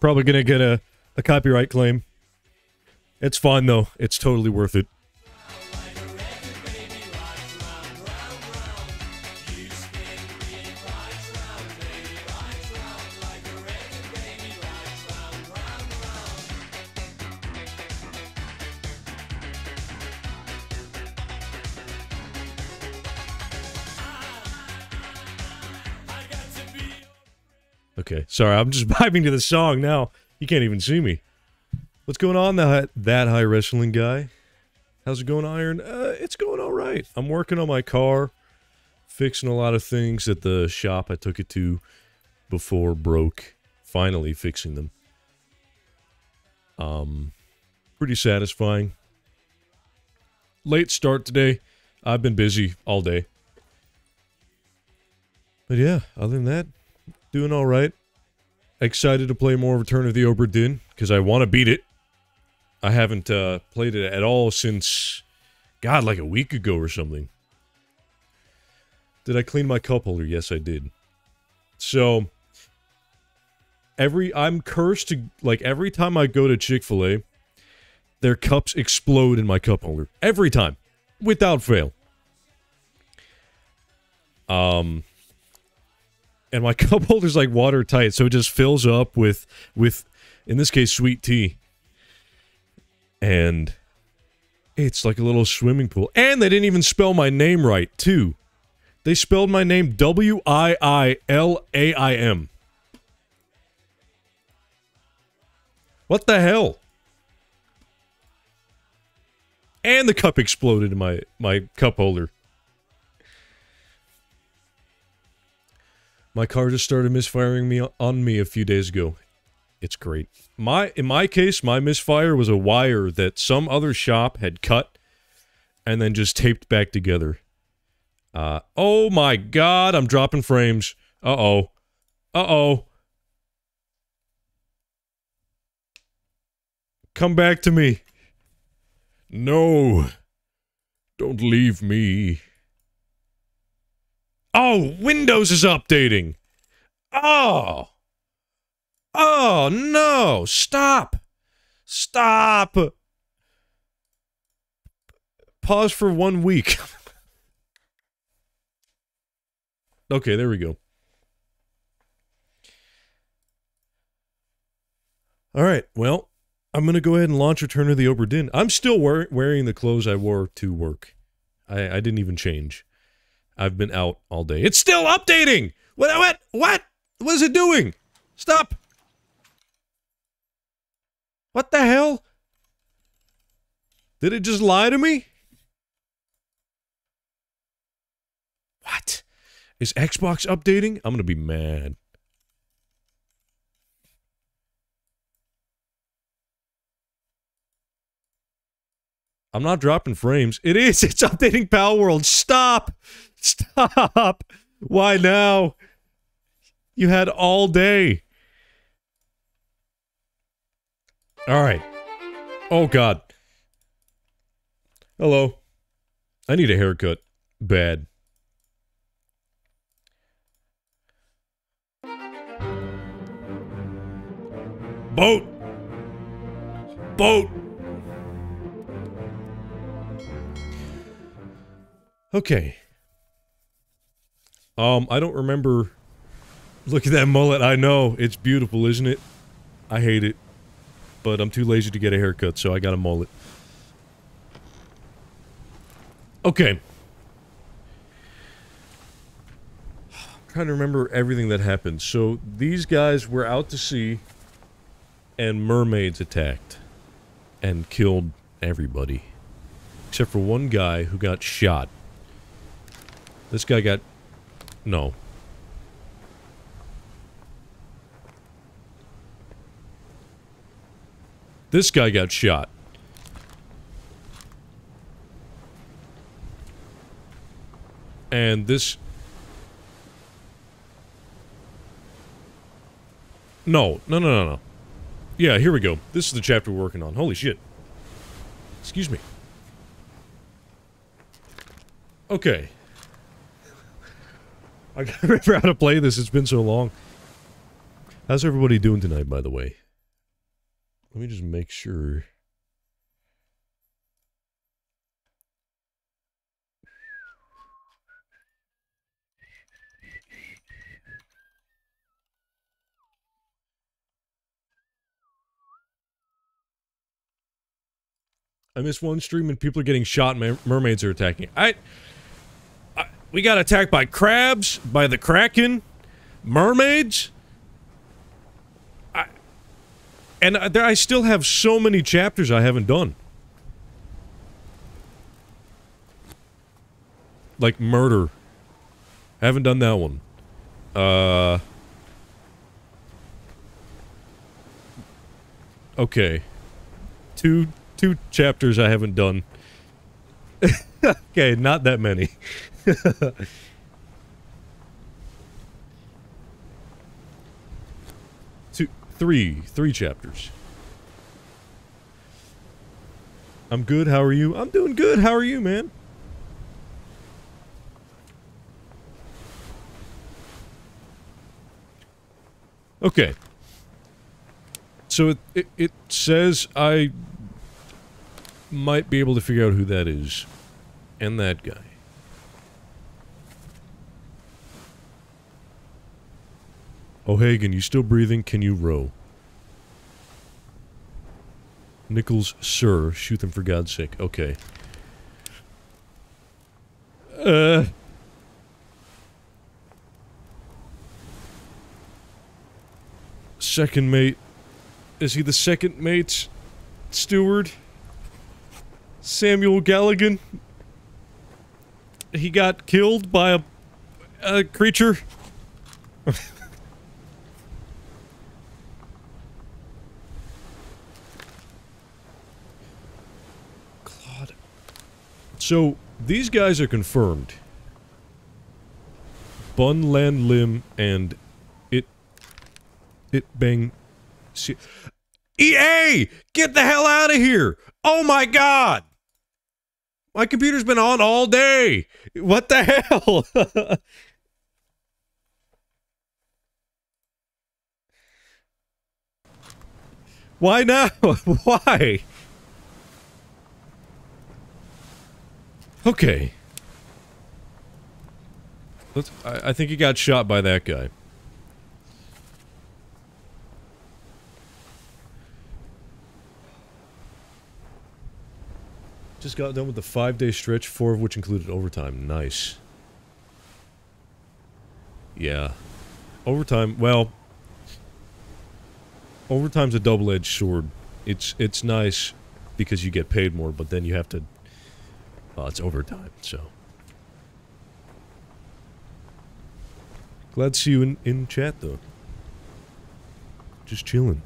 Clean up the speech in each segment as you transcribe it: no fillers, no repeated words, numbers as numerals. Probably gonna get a copyright claim. It's fun, though. It's totally worth it. Okay, sorry, I'm just vibing to the song now. You can't even see me. What's going on, that high wrestling guy? How's it going, Iron? It's going all right. I'm working on my car, fixing a lot of things at the shop I took it to before broke. Finally fixing them. Pretty satisfying. Late start today. I've been busy all day. But yeah, other than that, doing all right. Excited to play more Return of the Obra Dinn, because I want to beat it. I haven't played it at all since, God, like a week ago or something. Did I clean my cup holder? Yes, I did. So, I'm cursed to, like, every time I go to Chick-fil-A, their cups explode in my cup holder. Every time. Without fail. And my cup holder's like watertight, so it just fills up with in this case, sweet tea. And it's like a little swimming pool. And they didn't even spell my name right, too. They spelled my name W-I-I-L-A-I-M. What the hell? And the cup exploded in my cup holder. My car just started misfiring on me a few days ago. It's great. In my case, my misfire was a wire that some other shop had cut and then just taped back together. Oh my God, I'm dropping frames. Uh-oh. Uh-oh. Come back to me. No. Don't leave me. Oh, Windows is updating. Oh. Oh, no. Stop. Stop. Pause for 1 week. Okay, there we go. All right, well, I'm going to go ahead and launch Return of the Obra Dinn. I'm still wearing the clothes I wore to work. I didn't even change. I've been out all day. It's still updating! What? What is it doing? Stop! What the hell? Did it just lie to me? What? Is Xbox updating? I'm gonna be mad. I'm not dropping frames. It is! It's updating Pal World! Stop! Stop! Why now? You had all day. Alright. Oh, God. Hello. I need a haircut. Bad. Boat! Boat! Okay. I don't remember... Look at that mullet. I know. It's beautiful, isn't it? I hate it. But I'm too lazy to get a haircut, so I got a mullet. Okay. I'm trying to remember everything that happened. So, these guys were out to sea, and mermaids attacked. And killed everybody. Except for one guy who got shot. This guy got... No. This guy got shot. And this... No. Yeah, here we go. This is the chapter we're working on. Holy shit. Excuse me. Okay. I gotta remember how to play this. It's been so long. How's everybody doing tonight, by the way? Let me just make sure. I missed one stream and people are getting shot and mermaids are attacking. We got attacked by crabs, by the Kraken, mermaids. I still have so many chapters I haven't done. Like murder. I haven't done that one. Okay. Two chapters I haven't done. Okay, not that many. Three chapters. I'm good, how are you? I'm doing good, how are you, man? Okay. So it says I might be able to figure out who that is. And that guy. O'Hagan, you still breathing? Can you row? Nichols, sir. Shoot them for God's sake. Okay. Second mate. Is he the second mate's steward? Samuel Galligan? He got killed by a creature? So, these guys are confirmed. Bun Lan Lim and It Bang Si. EA! Get the hell out of here! Oh my god! My computer's been on all day! What the hell? Why now? Why? Okay. I think he got shot by that guy. Just got done with the 5-day stretch, 4 of which included overtime. Nice. Yeah. Overtime, well... Overtime's a double-edged sword. It's nice because you get paid more, but then you have to... Well, it's overtime, so. Glad to see you in chat, though. Just chilling.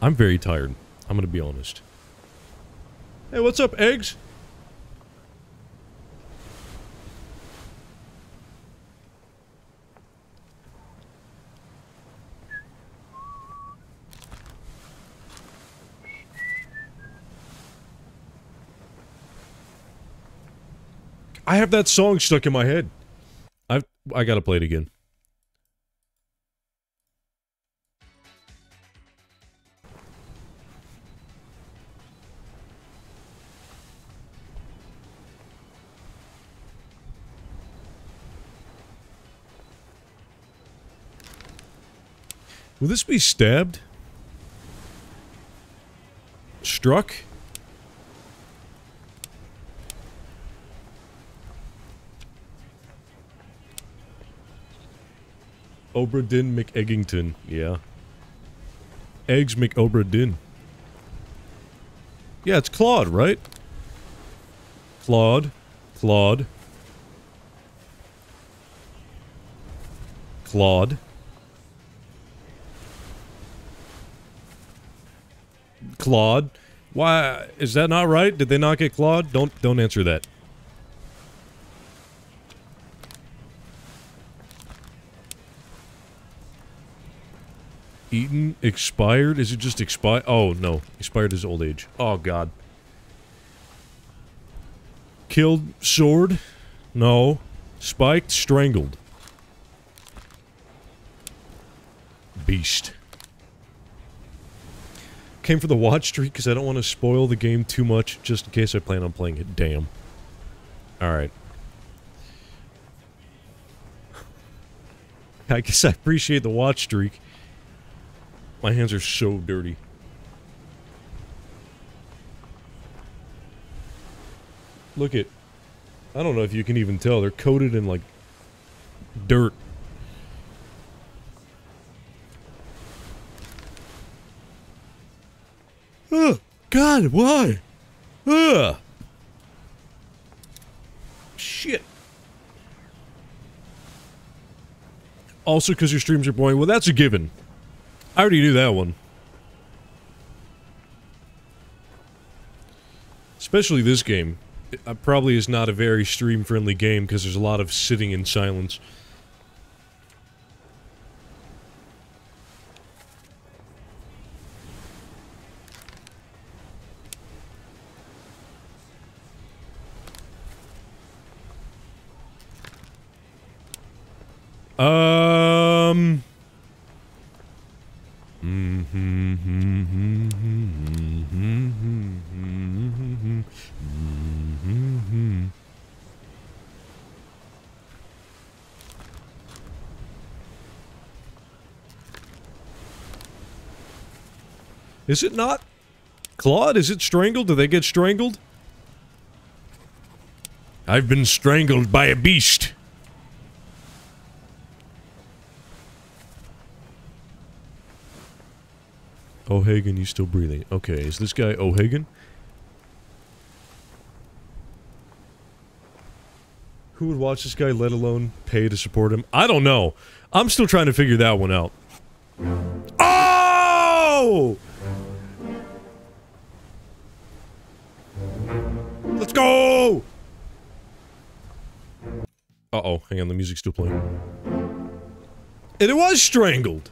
I'm very tired. I'm gonna be honest. Hey, what's up, eggs? I have that song stuck in my head. I gotta play it again. Will this be stabbed? Struck? Obra Dinn McEggington, yeah. Eggs McObra Dinn. Yeah, it's Claude, right? Claude. Why is that not right? Did they not get Claude? Don't answer that. Eaten? Expired? Is it just expired? Oh, no. Expired is old age. Oh, God. Killed? Sword? No. Spiked? Strangled. Beast. came for the watch streak because I don't want to spoil the game too much just in case I plan on playing it. Damn. Alright. I guess I appreciate the watch streak. My hands are so dirty. Look at... I don't know if you can even tell. They're coated in, like, dirt. Ugh! God, why? Ugh! Shit. Also, because your streams are boring. Well, that's a given. I already knew that one. Especially this game. It probably is not a very stream-friendly game because there's a lot of sitting in silence. Is it not? Claude, is it strangled? Do they get strangled? I've been strangled by a beast. O'Hagan, you still breathing. Okay, is this guy O'Hagan? Who would watch this guy, let alone pay to support him? I don't know. I'm still trying to figure that one out. Oh! Let's go! Uh-oh, hang on, the music's still playing. And it was strangled!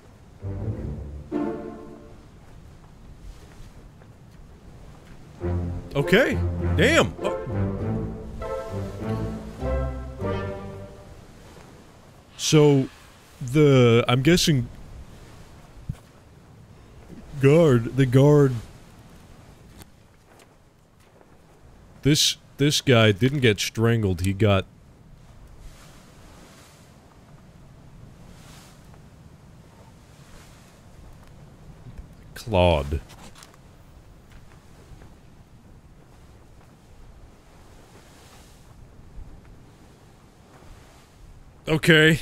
Okay, damn! Oh. So, I'm guessing... The guard... This guy didn't get strangled, he got... clawed. Okay.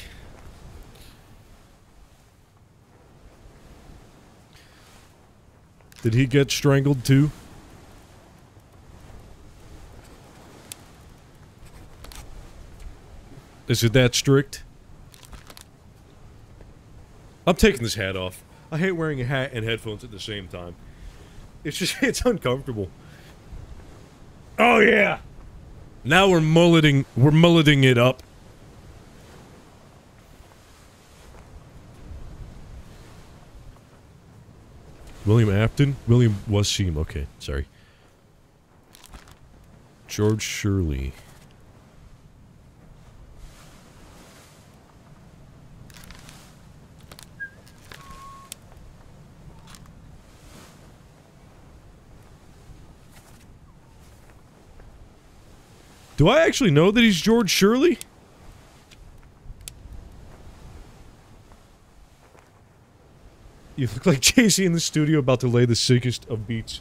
Did he get strangled too? Is it that strict? I'm taking this hat off. I hate wearing a hat and headphones at the same time. It's just, it's uncomfortable. Oh yeah! Now we're mulleting it up. William Afton? William Wasim, okay, sorry. George Shirley. Do I actually know that he's George Shirley? You look like Jay-Z in the studio about to lay the sickest of beats.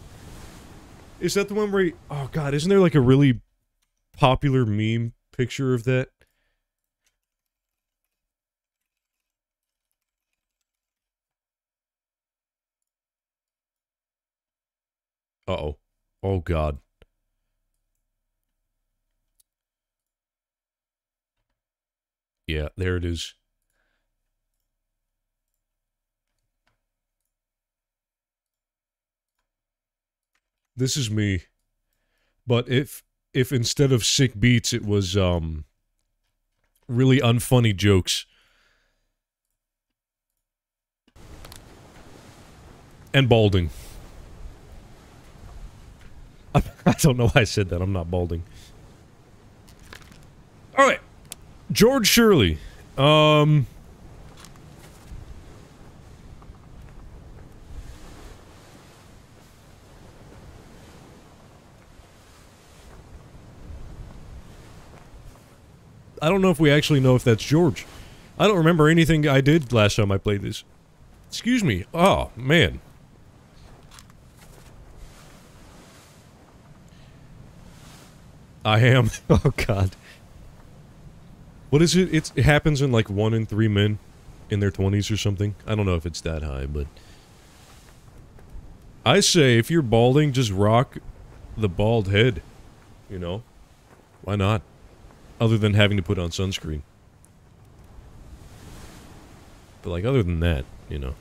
Is that the one where he... Oh god, isn't there like a really popular meme picture of that? Uh-oh. Oh god. Yeah, there it is. This is me. But if instead of sick beats, it was, really unfunny jokes. And balding. I don't know why I said that. I'm not balding. Alright. George Shirley, I don't know if we actually know if that's George. I don't remember anything I did last time I played this. Excuse me. Oh, man. I am. Oh, God. What is it? It happens in like 1 in 3 men in their 20s or something. I don't know if it's that high, but... I say, if you're balding, just rock the bald head. You know? Why not? Other than having to put on sunscreen. But like, other than that, you know.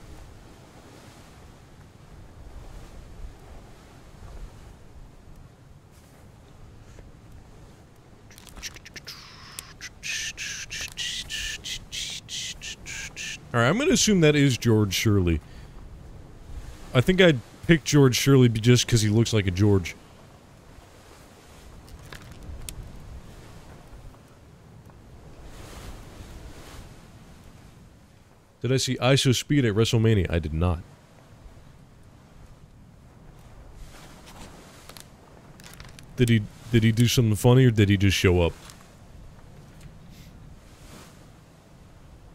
Alright, I'm gonna assume that is George Shirley. I think I'd pick George Shirley just because he looks like a George. Did I see ISO speed at WrestleMania? I did not. Did he do something funny, or did he just show up?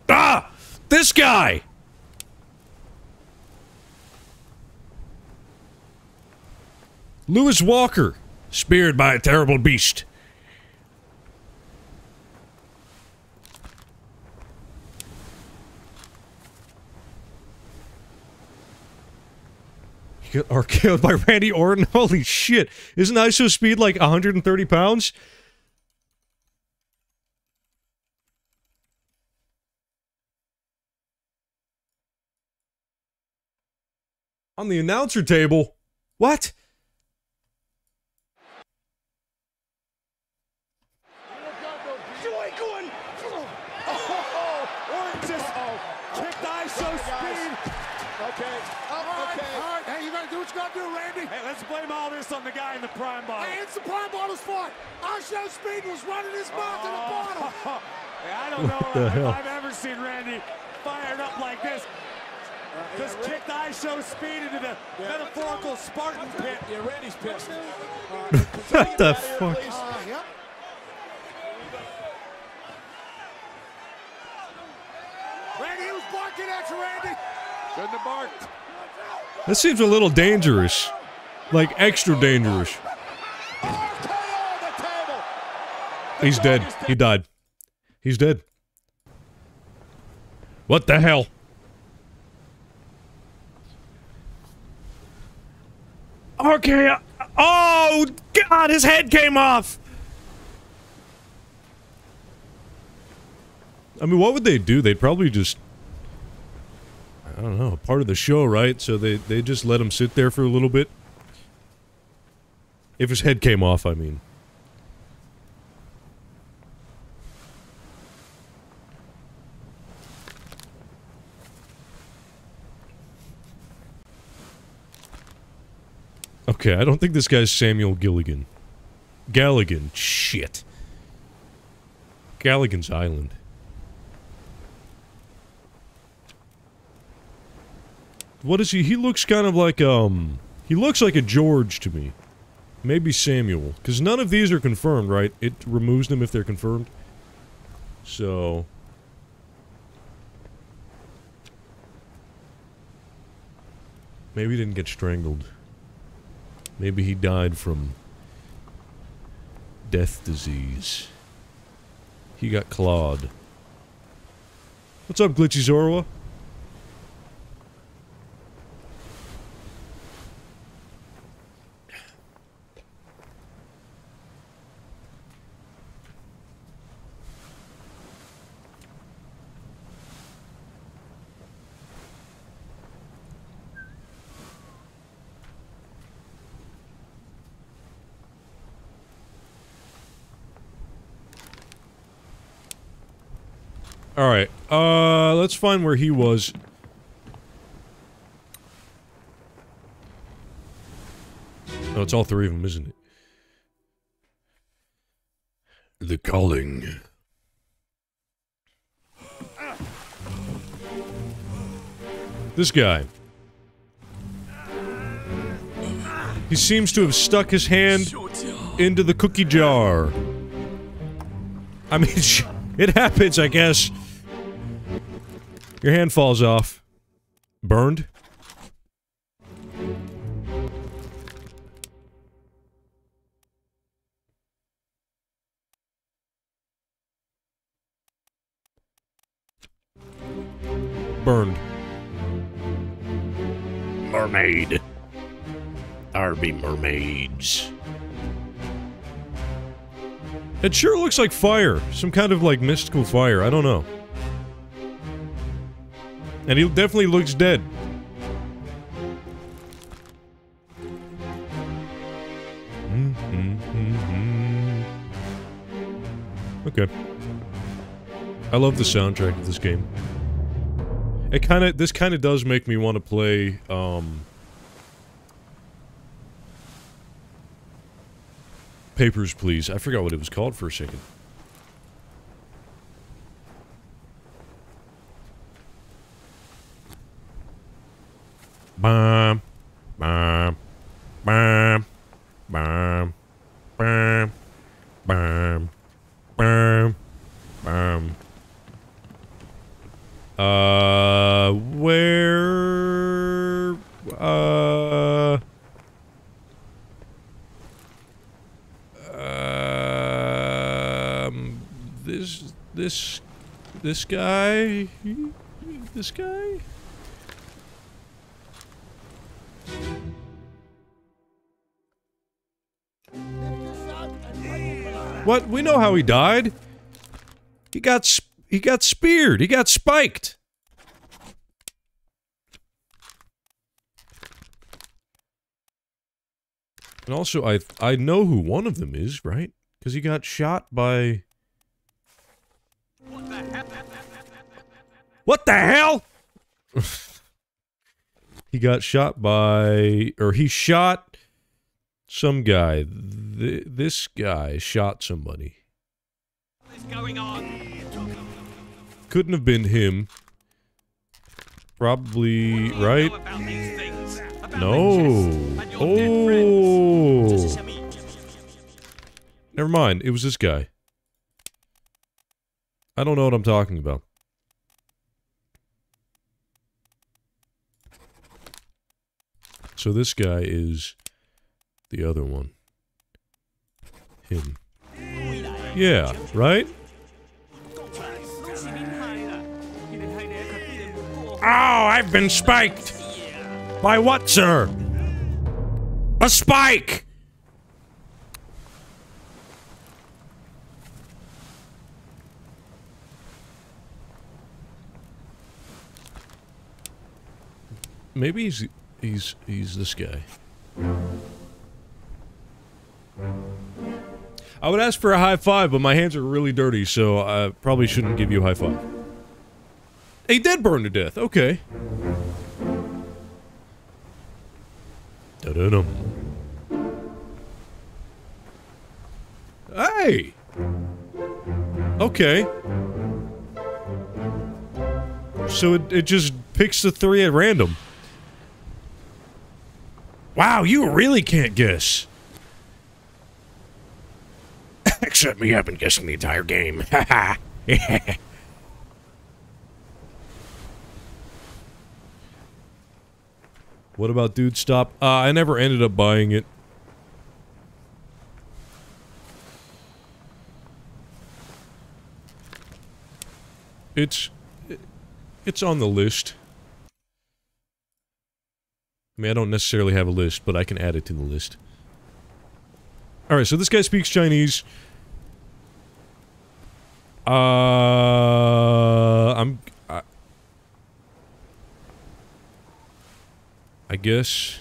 Ah! This guy! Lewis Walker, speared by a terrible beast. Or killed by Randy Orton? Holy shit! Isn't ISO speed like 130 pounds? On the announcer table? What? On the guy in the prime bottle. Hey, it's the prime bottle's fault. ISO speed was running his mouth in the bottle. I don't know if I've ever seen Randy fired up like this. Just kicked ISO speed into the metaphorical Spartan pit. Yeah, Randy's pissed. What the fuck? Yep. Randy, he was barking at you, Randy. Shouldn't have barked. That seems a little dangerous. Like, extra dangerous. He's dead. He died. He's dead. What the hell? Okay. Oh, God, his head came off! I mean, what would they do? They'd probably just... I don't know, part of the show, right? So they just let him sit there for a little bit. If his head came off, I mean. Okay, I don't think this guy's Samuel Gilligan. Galligan, shit. Galligan's Island. What is he? He looks kind of like, he looks like a George to me. Maybe Samuel, because none of these are confirmed, right? It removes them if they're confirmed. So... maybe he didn't get strangled. Maybe he died from... death disease. He got clawed. What's up, Glitchy Zorua? Alright, let's find where he was. Oh, it's all three of them, isn't it? The calling. This guy. He seems to have stuck his hand into the cookie jar. I mean, It happens, I guess. Your hand falls off. Burned? Burned. Mermaid. There be mermaids. It sure looks like fire. Some kind of, like, mystical fire. I don't know. And he definitely looks dead. Okay. I love the soundtrack of this game. It kind of, this kind of does make me want to play, Papers, Please. I forgot what it was called for a second. Bam, bam, bam, bam, bam, bam, bam, bam. Where... This guy? What? We know how he died. He got speared. He got spiked. And also, I know who one of them is, right? Because he got shot by... What the hell? What the hell? He got shot by... Or he shot... Some guy. This guy shot somebody. What is going on? Couldn't have been him. Probably... Right? No. Oh. Never mind. It was this guy. I don't know what I'm talking about. So this guy is the other one. Him. Yeah, right? Oh, I've been spiked! By what, sir? A spike! Maybe he's this guy. I would ask for a high five, but my hands are really dirty, so I probably shouldn't give you a high five. He did burn to death, okay. Da-da-dum. Hey! Okay. So it just picks the three at random. Wow, you really can't guess. Except me, I've been guessing the entire game. Haha. What about Dude Stop? I never ended up buying it. It's on the list. I mean, I don't necessarily have a list, but I can add it to the list. Alright, so this guy speaks Chinese. I guess...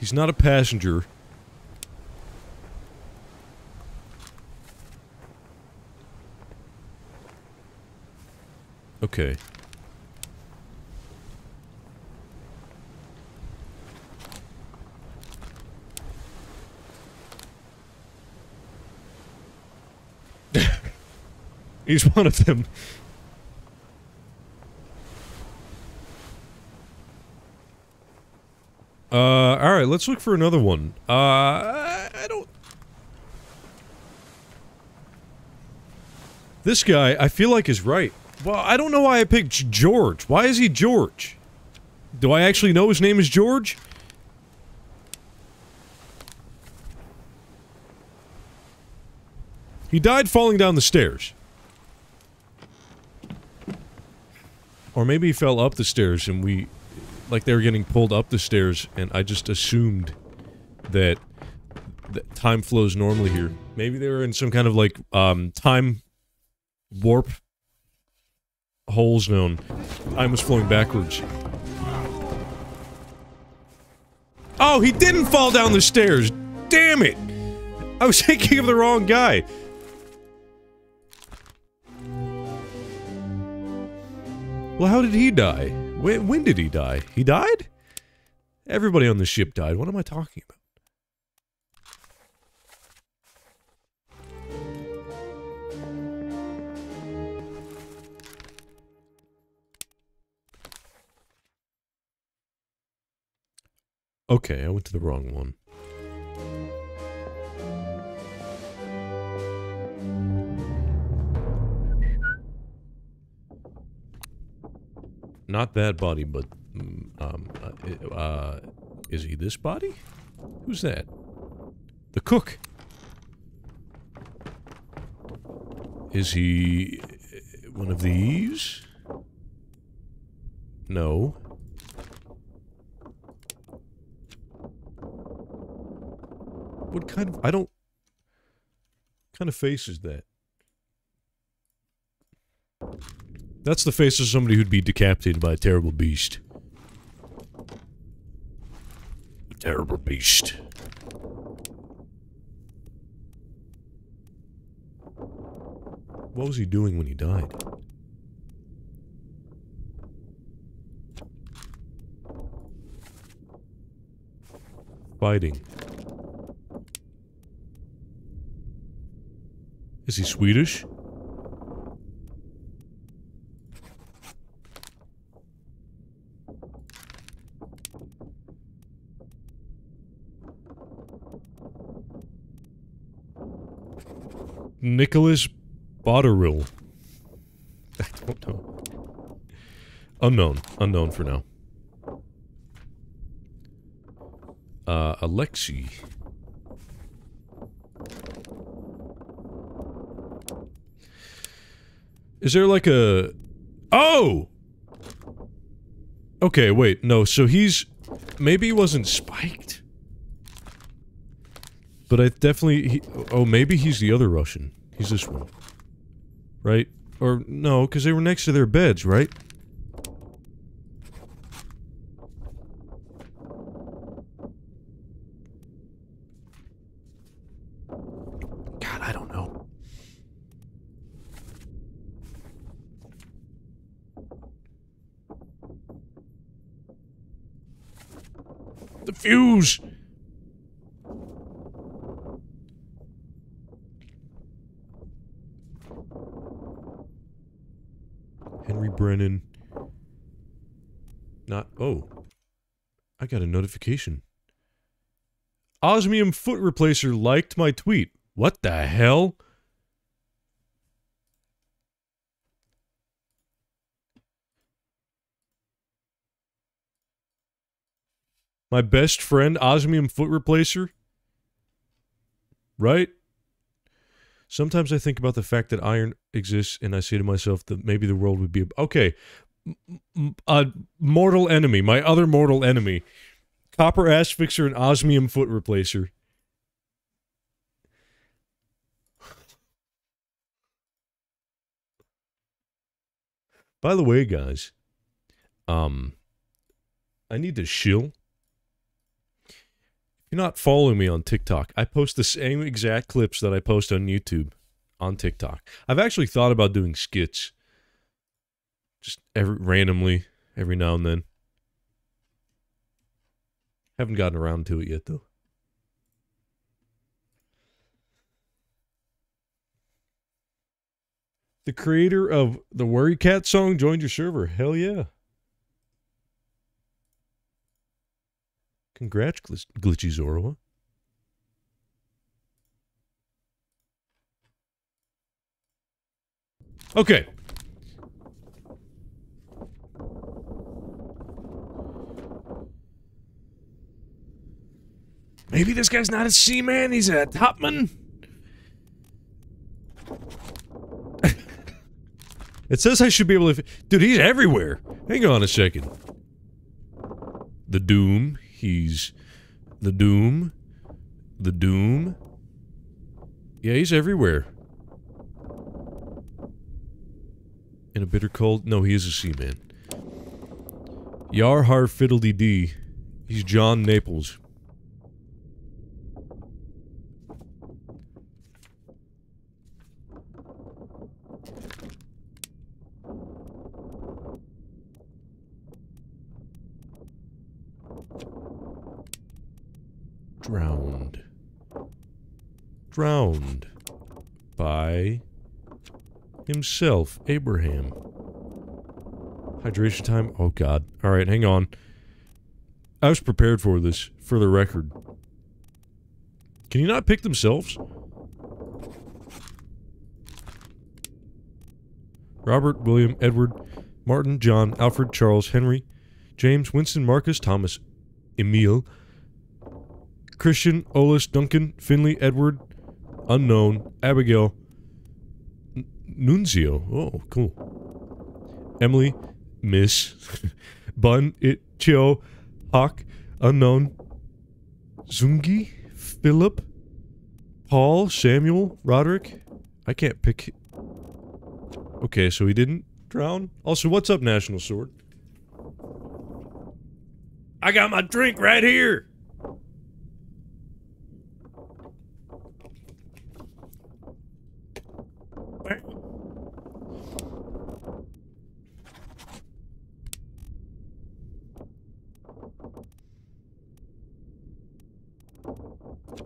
He's not a passenger. Okay. He's one of them. Alright, let's look for another one. I don't... This guy, I feel like, is right. Well, I don't know why I picked George. Why is he George? Do I actually know his name is George? He died falling down the stairs. Or maybe he fell up the stairs and we... like, they were getting pulled up the stairs, and I just assumed that, time flows normally here. Maybe they were in some kind of, like, time warp hole zone. Time was flowing backwards. Oh, he didn't fall down the stairs! Damn it! I was thinking of the wrong guy. Well, how did he die? When did he die? He died? Everybody on the ship died. What am I talking about? Okay, I went to the wrong one. Not that body, but, is he this body? Who's that? The cook! Is he... one of these? No. What kind of... I don't... What kind of face is that? That's the face of somebody who'd be decapitated by a terrible beast. A terrible beast. What was he doing when he died? Fighting. Is he Swedish? Nicholas Botterill. I don't know. Unknown. Unknown for now. Alexei. Is there like a... Oh! Okay, wait. No, so he's... Maybe he wasn't spiked? But I definitely... oh, maybe he's the other Russian. He's this one. Right? Or, no, because they were next to their beds, right? God, I don't know. The fuse! Brennan. Not- oh. I got a notification. Osmium Foot Replacer liked my tweet. What the hell? My best friend, Osmium Foot Replacer? Right? Sometimes I think about the fact that iron exists, and I say to myself that maybe the world would be... Okay. A mortal enemy. My other mortal enemy. Copper Ass Fixer and Osmium Foot Replacer. By the way, guys. I need to shill. If you're not following me on TikTok, I post the same exact clips that I post on YouTube on TikTok. I've actually thought about doing skits. Just randomly, every now and then. Haven't gotten around to it yet, though. The creator of the Worry Cat song joined your server. Hell yeah. Congrats, Glitchy Zorua. Okay. Maybe this guy's not a seaman, he's a topman. It says I should be able to... Dude, he's everywhere. Hang on a second. The Doom. He's... The Doom. The Doom. Yeah, he's everywhere. In a bitter cold... No, he is a seaman. Yar har fiddle-dee-dee. He's John Naples. Drowned. Drowned by himself, Abraham. Hydration time? Oh god. Alright, hang on. I was prepared for this, for the record. Can you not pick themselves? Robert, William, Edward, Martin, John, Alfred, Charles, Henry, James, Winston, Marcus, Thomas, Emil, Christian, Olus, Duncan, Finley, Edward, Unknown, Abigail, Nunzio, oh, cool, Emily, Miss, Bun, Itchio, Hawk, Unknown, Zungi, Philip, Paul, Samuel, Roderick, I can't pick, okay, so he didn't drown. Also, what's up, National Sword? I got my drink right here!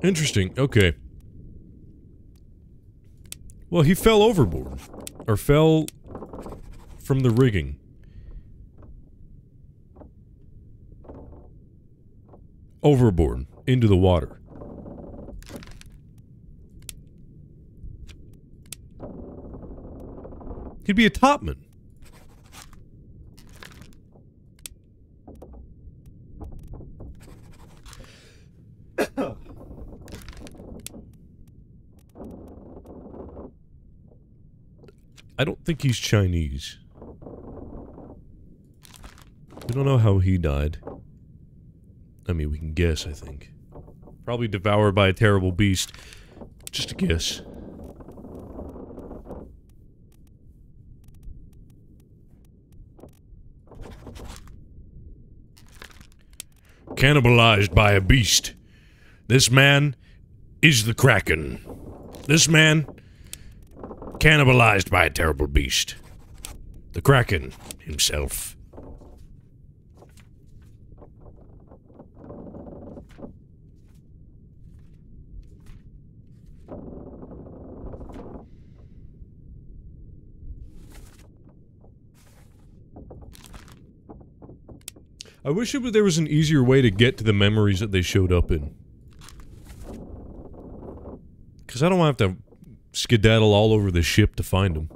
Interesting. Okay. Well, he fell overboard. Or fell from the rigging. Overboard. Into the water. He'd be a topman. I don't think he's Chinese. We don't know how he died. I mean, we can guess, I think. Probably devoured by a terrible beast. Just a guess. Cannibalized by a beast. This man is the Kraken. This man... cannibalized by a terrible beast. The Kraken himself. I wish there was an easier way to get to the memories that they showed up in. Because I don't want to have to skedaddle all over the ship to find him.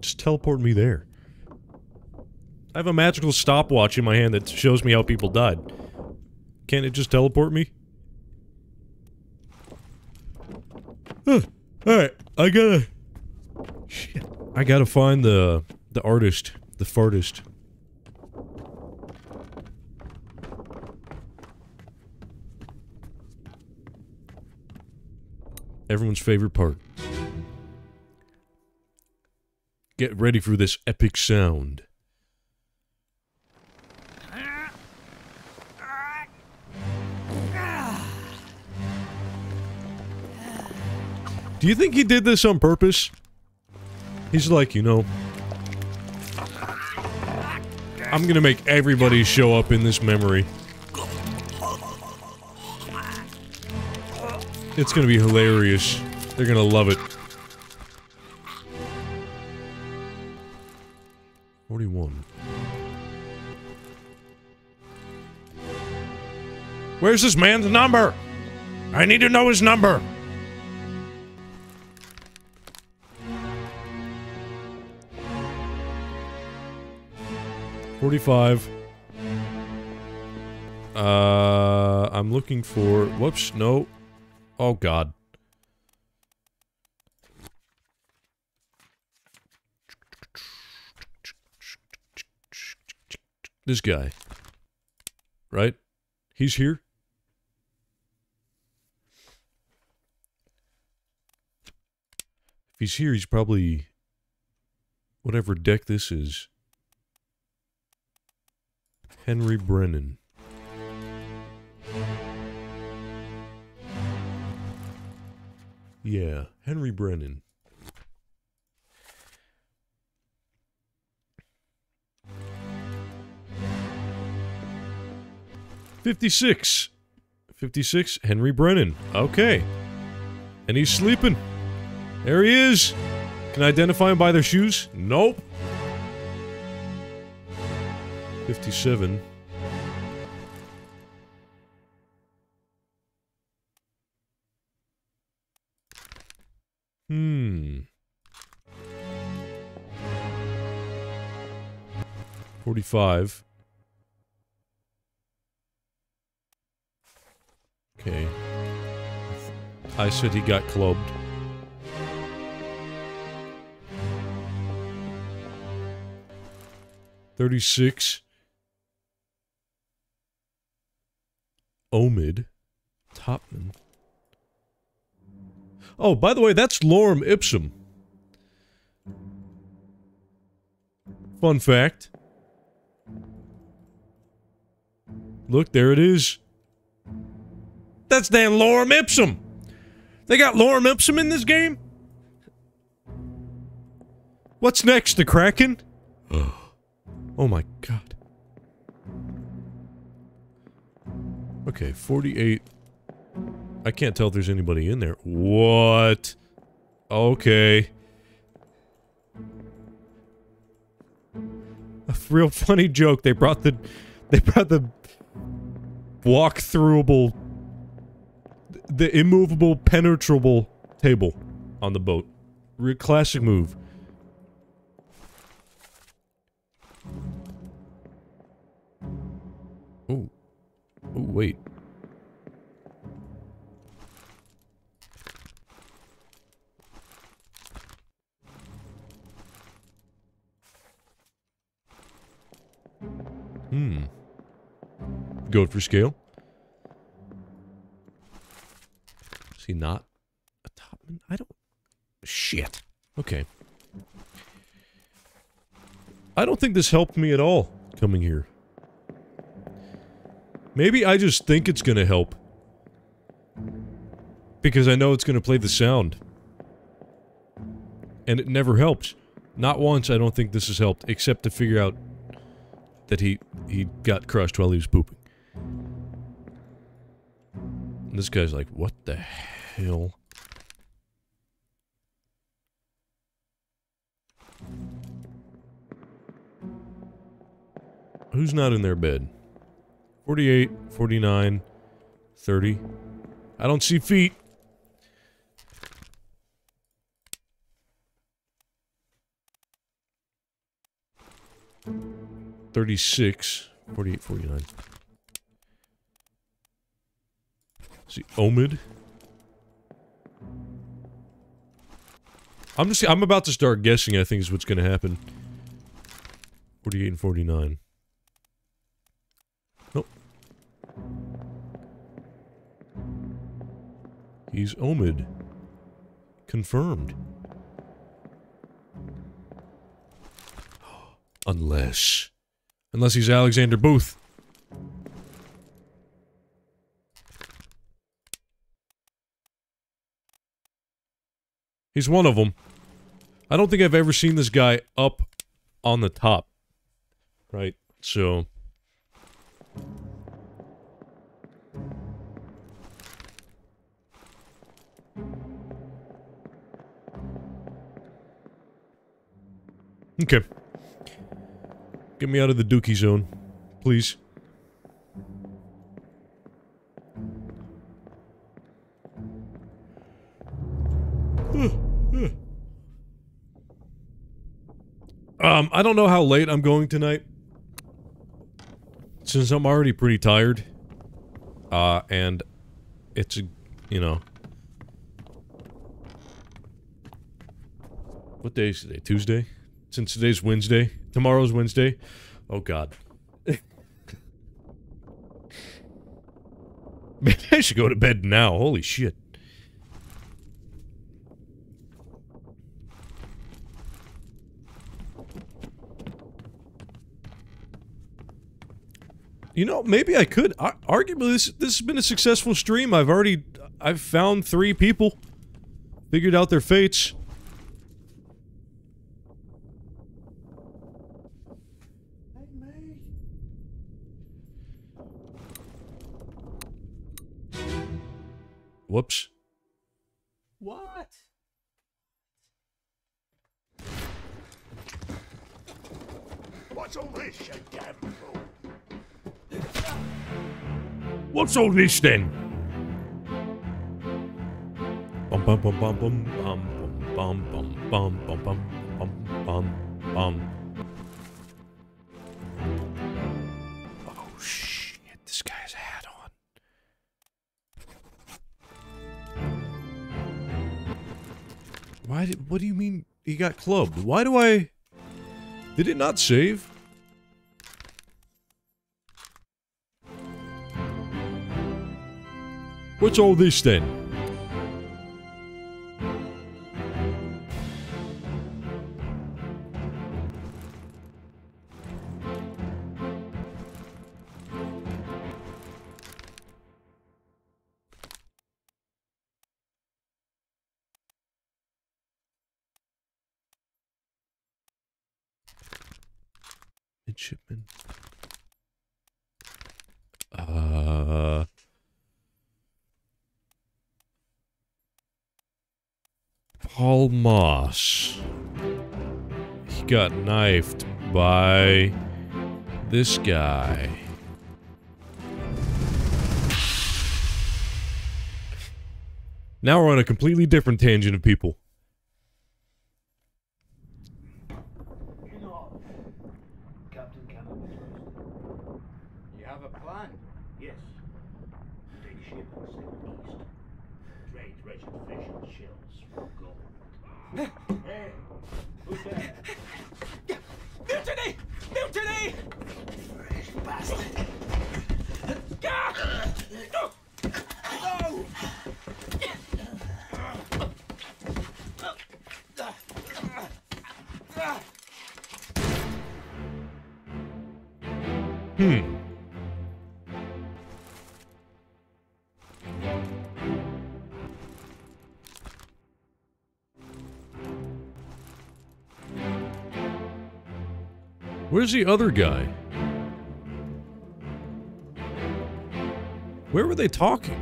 Just teleport me there. I have a magical stopwatch in my hand that shows me how people died. Can't it just teleport me? Huh. Alright, I gotta... Shit. I gotta find the artist. The fartist. Everyone's favorite part. Get ready for this epic sound. Do you think he did this on purpose? He's like, you know, I'm gonna make everybody show up in this memory. It's gonna be hilarious. They're gonna love it. 41. Where's this man's number? I need to know his number. $45. I'm looking for... Whoops, no. Oh, God. This guy. Right? He's here? If he's here, he's probably... whatever deck this is. Henry Brennan. Yeah, Henry Brennan. $56, Henry Brennan. Okay. And he's sleeping. There he is. Can I identify him by their shoes? Nope. 57. Hmm. 45. Okay. I said he got clubbed. $36. Omid Topman. Oh, by the way, that's Lorem Ipsum. Fun fact. Look, there it is. That's damn Lorem Ipsum. They got Lorem Ipsum in this game? What's next, the Kraken? Oh my God. Okay, 48. I can't tell if there's anybody in there. What? Okay. A real funny joke. They brought the walk-throughable, the immovable, penetrable table on the boat. Real classic move. Oh. Oh, wait. Hmm. Going for scale. Is he not a topman? I don't... Shit. Okay. I don't think this helped me at all, coming here. Maybe I just think it's gonna help. Because I know it's gonna play the sound. And it never helps. Not once I don't think this has helped, except to figure out that he got crushed while he was pooping. And this guy's like, what the hell? Who's not in their bed? 48, 49, 30. I don't see feet. $36, 48, 49. See, Omid. I'm about to start guessing, I think, is what's gonna happen. 48 and 49. Nope. He's Omid. Confirmed. Unless he's Alexander Booth. He's one of them. I don't think I've ever seen this guy up on the top. Right, so... Okay. Get me out of the dookie zone, please. I don't know how late I'm going tonight, since I'm already pretty tired. And it's, you know... What day is today? Tuesday? Since today's Wednesday? Tomorrow's Wednesday? Oh, God. Man, I should go to bed now. Holy shit. You know, maybe I could. Arguably, this has been a successful stream. I've found 3 people. Figured out their fates. Whoops. What? What's all this, you damn fool? What's all this then? Bum bum bum bum bum bum bum bum bum bum bum bum bum bum. Why did, what do you mean he got clubbed? Why do I... Did it not save? What's all this then? Shipment. Paul Moss. He got knifed by this guy. Now we're on a completely different tangent of people. Where's the other guy? Where were they talking?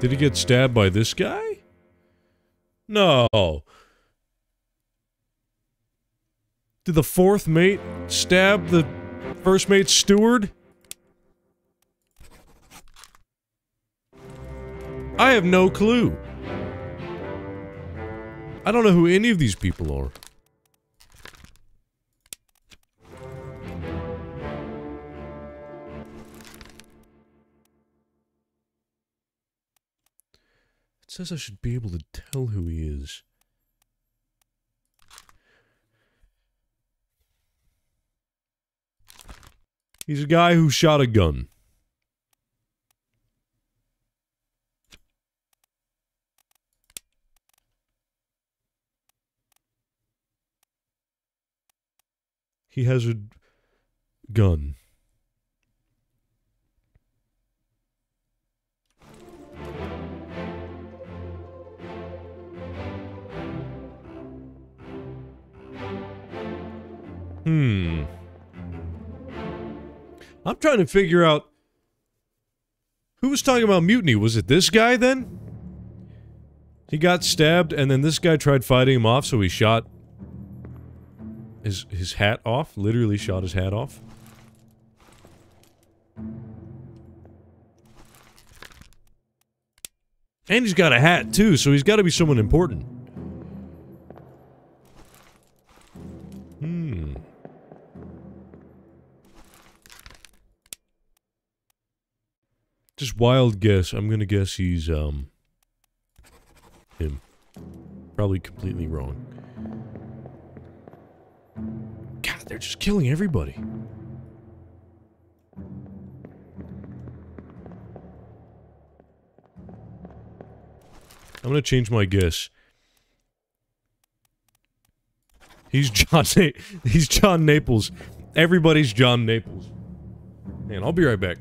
Did he get stabbed by this guy? No. Did the fourth mate stab the first mate's steward? I have no clue. I don't know who any of these people are. Says I should be able to tell who he is. He's a guy who shot a gun. He has a gun. I'm trying to figure out who was talking about mutiny. Was it this guy then? He got stabbed, and then this guy tried fighting him off, so he shot his hat off. Literally shot his hat off. And he's got a hat, too, so he's got to be someone important. Just wild guess. I'm gonna guess he's, him. Probably completely wrong. God, they're just killing everybody. I'm gonna change my guess. He's he's John Naples. Everybody's John Naples. Man, I'll be right back.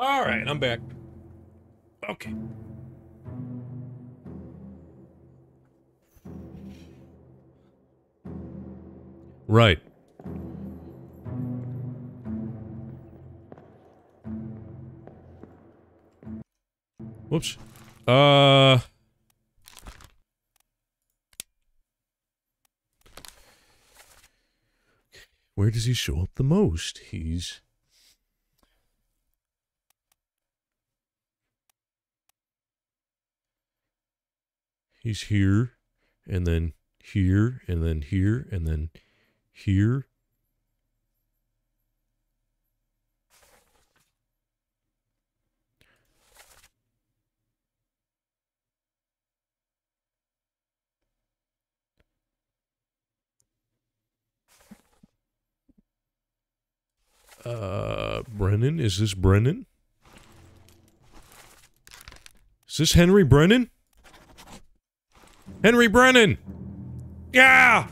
Alright, I'm back. Okay. Right. Whoops. Where does he show up the most? He's... he's here, and then here, and then here, and then here. Brennan? Is this Brennan? Is this Henry Brennan? Henry Brennan! Yeah!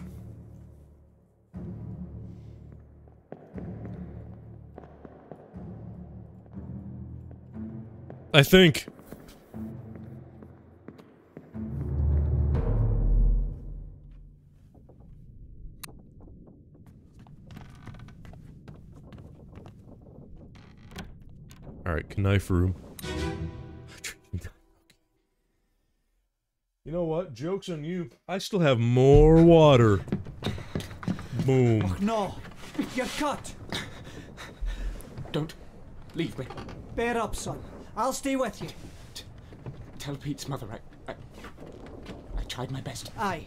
I think. Alright, knife room. You know what? Joke's on you. I still have more water. Boom. Oh, no! You're cut! Don't leave me. Bear up, son. I'll stay with you. Tell Pete's mother I tried my best. Aye.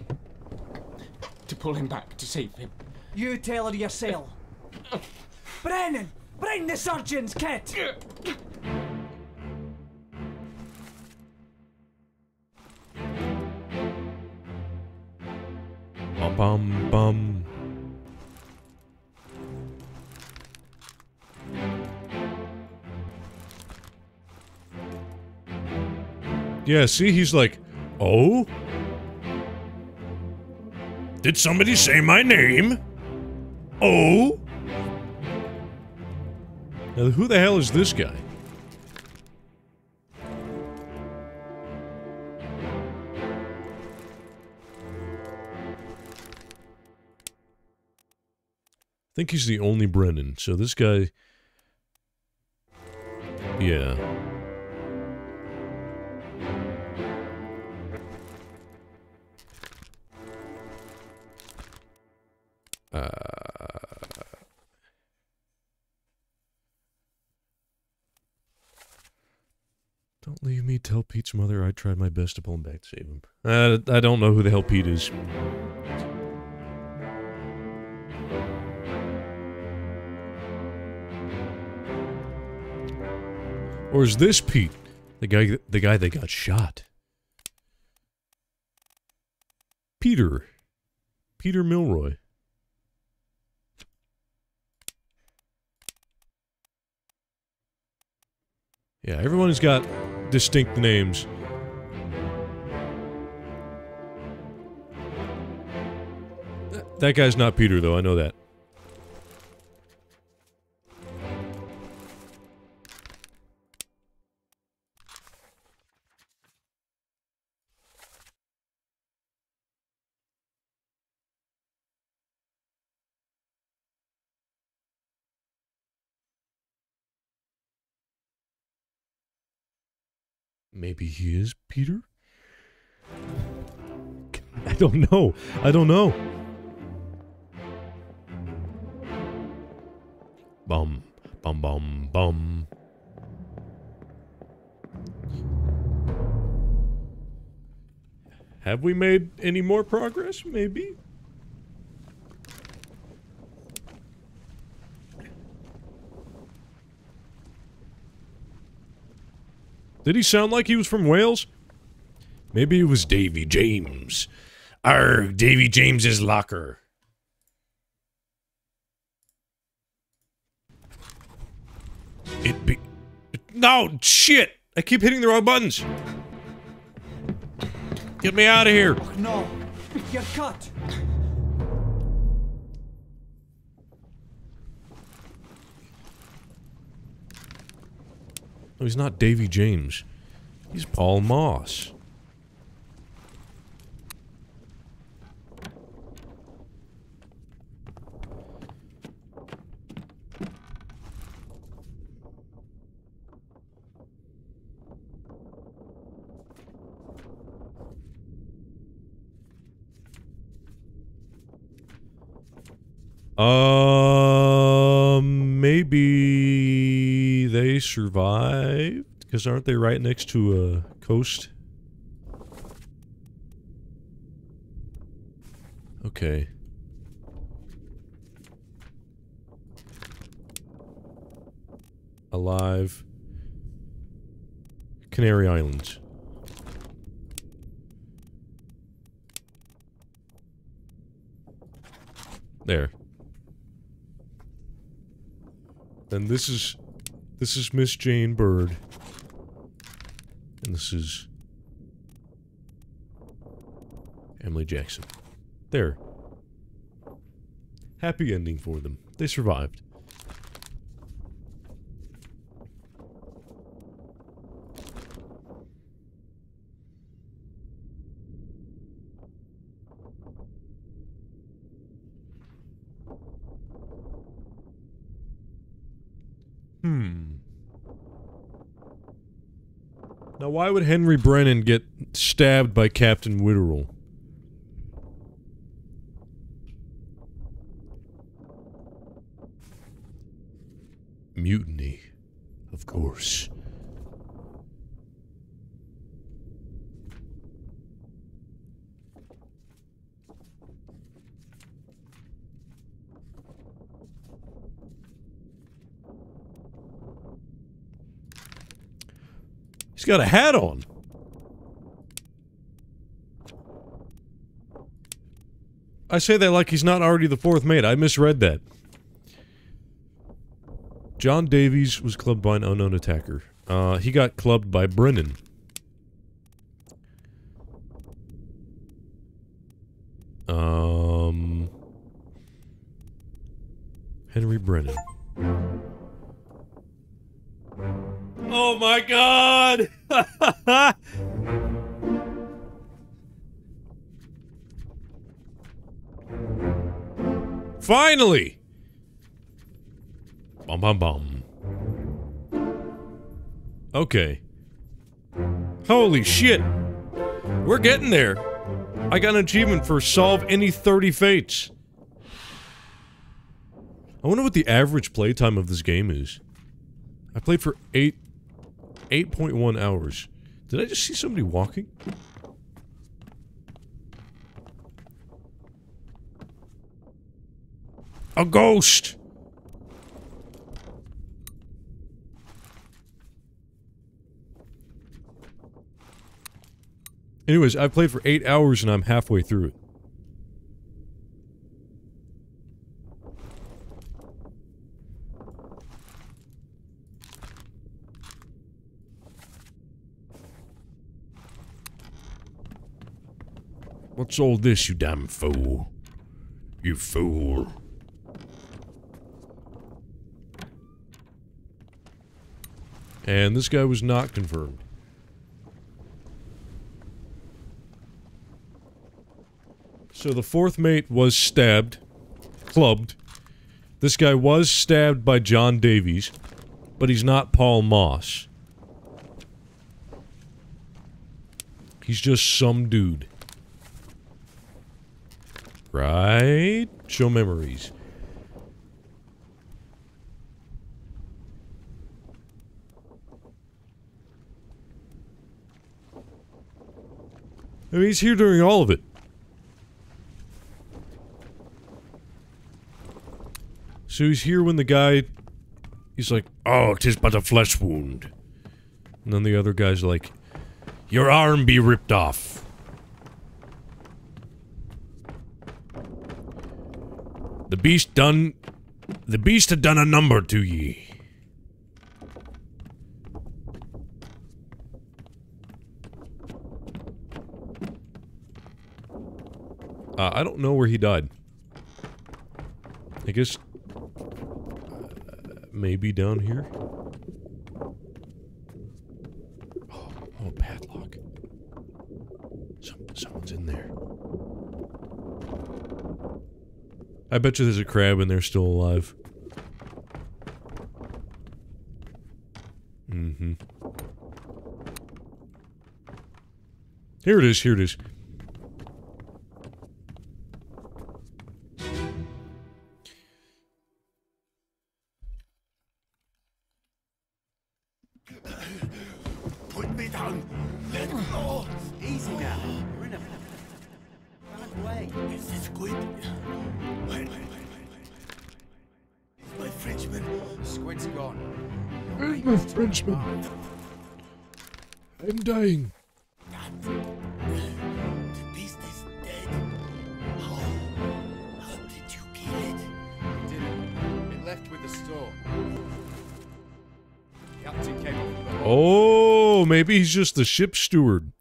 To pull him back, to save him. You tell her yourself. Brennan! Bring the surgeon's kit! Bum bum. Yeah, see, he's like, oh? Did somebody say my name? Oh? Now, who the hell is this guy? I think he's the only Brennan, so this guy... yeah. Don't leave me, tell Pete's mother I tried my best to pull him back to save him. I don't know who the hell Pete is. Or is this Pete, the guy that got shot? Peter. Peter Milroy. Yeah, everyone's got distinct names. That guy's not Peter, though. I know that. Maybe he is Peter? I don't know. I don't know. Bum, bum, bum, bum. Have we made any more progress? Maybe? Did he sound like he was from Wales? Maybe it was Davy James. Arrgh, Davy James's locker. It be... No, shit! I keep hitting the wrong buttons. Get me out of here. No, you're cut. No, he's not Davy James. He's Paul Moss. Maybe they survived? Because aren't they right next to a coast? Okay. Alive. Canary Islands. There. Then this is Miss Jane Bird, and this is Emily Jackson. There. Happy ending for them. They survived. Now, why would Henry Brennan get stabbed by Captain Witterell? Mutiny, of course. He's got a hat on. I say that like he's not already the fourth mate. I misread that. John Davies was clubbed by an unknown attacker. He got clubbed by Brennan. Henry Brennan. Oh my god! Finally! Bum bum bum. Okay. Holy shit! We're getting there! I got an achievement for solve any 30 fates. I wonder what the average playtime of this game is. I played for 8.1 hours. Did I just see somebody walking? A ghost! Anyways, I played for 8 hours and I'm halfway through it. What's all this, you damn fool? You fool. And this guy was not confirmed. So the fourth mate was stabbed, clubbed. This guy was stabbed by John Davies, but he's not Paul Moss. He's just some dude. Right? Show memories. I mean, he's here during all of it. So he's here when the guy, he's like, "Oh, 'tis but a flesh wound." And then the other guy's like, "Your arm be ripped off." The beast had done a number to ye. I don't know where he died. I guess maybe down here. Oh, padlock. Someone's in there. I bet you there's a crab and they're still alive. Mm-hmm. Here it is, here it is. I'm dying. The beast is dead. How did you kill it? It didn't. It left with the storm. The captain came over. Oh, maybe he's just the ship steward.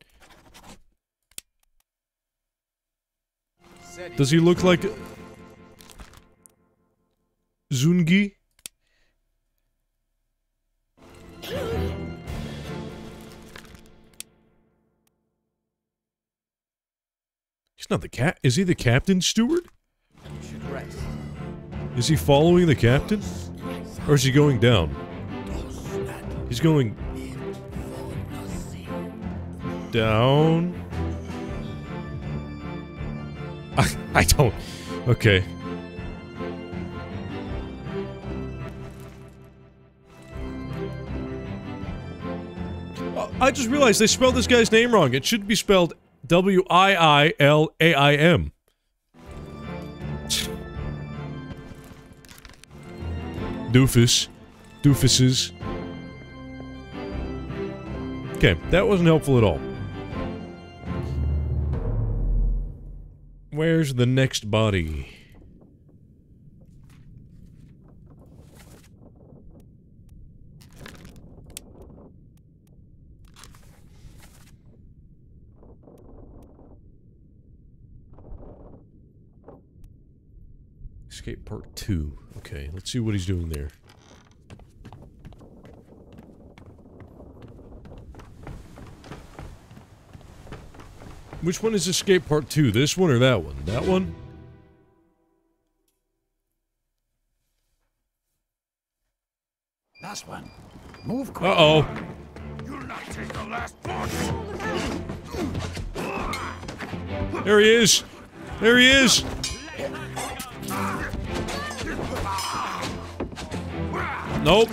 Does he look like Zungi? Not the cat. Is he the captain steward? Is he following the captain? Or is he going down? He's going down. I don't. Okay. I just realized they spelled this guy's name wrong. It should be spelled W-I-I-L-A-I-M. Doofus. Doofuses. Okay, that wasn't helpful at all. Where's the next body? Escape part 2. Okay, let's see what he's doing there. Which one is escape part 2? This one or that one? That one? Last one. Move quick. Uh-oh. You'll not take the last part. There he is. There he is. Nope.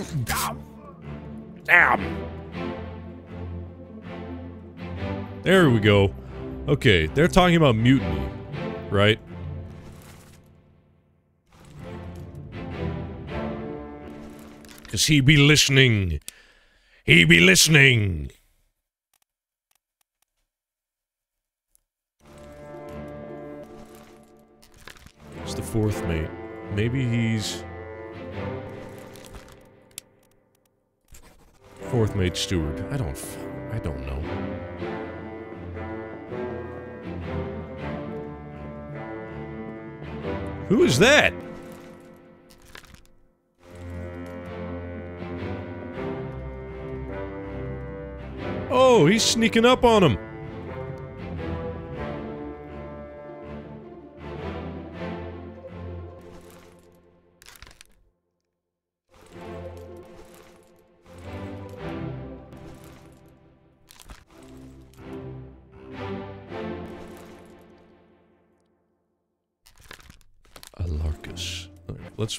Damn. There we go. Okay, they're talking about mutiny, right? Cause he be listening. He be listening. It's the fourth mate. Maybe he's... fourth mate steward. I don't know. Who is that? Oh, he's sneaking up on him. Alarkus. All right, let's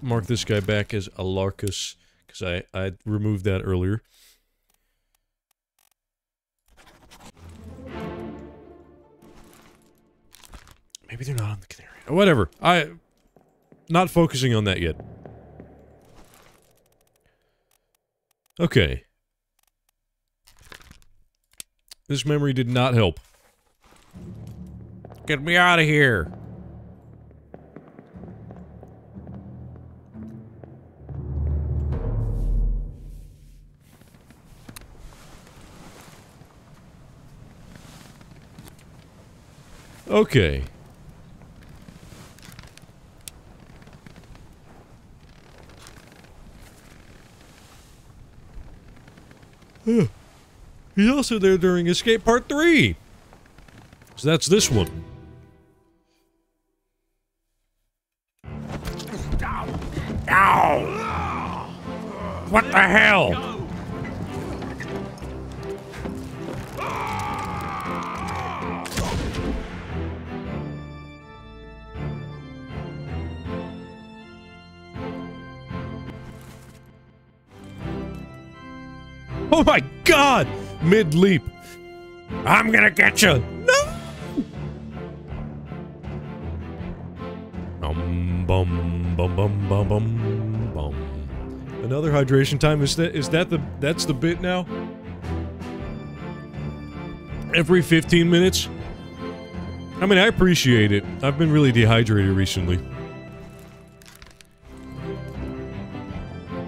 mark this guy back as Alarkus, because I removed that earlier. Maybe they're not on the canary. Whatever. I'm not focusing on that yet. Okay. This memory did not help. Get me out of here. Okay. He's also there during Escape Part 3! So that's this one. Ow! What the hell? Oh my God! Mid-leap. I'm gonna get you. No! Bum, bum, bum, bum, bum, bum. Another hydration time. That's the bit now? Every 15 minutes? I mean, I appreciate it. I've been really dehydrated recently.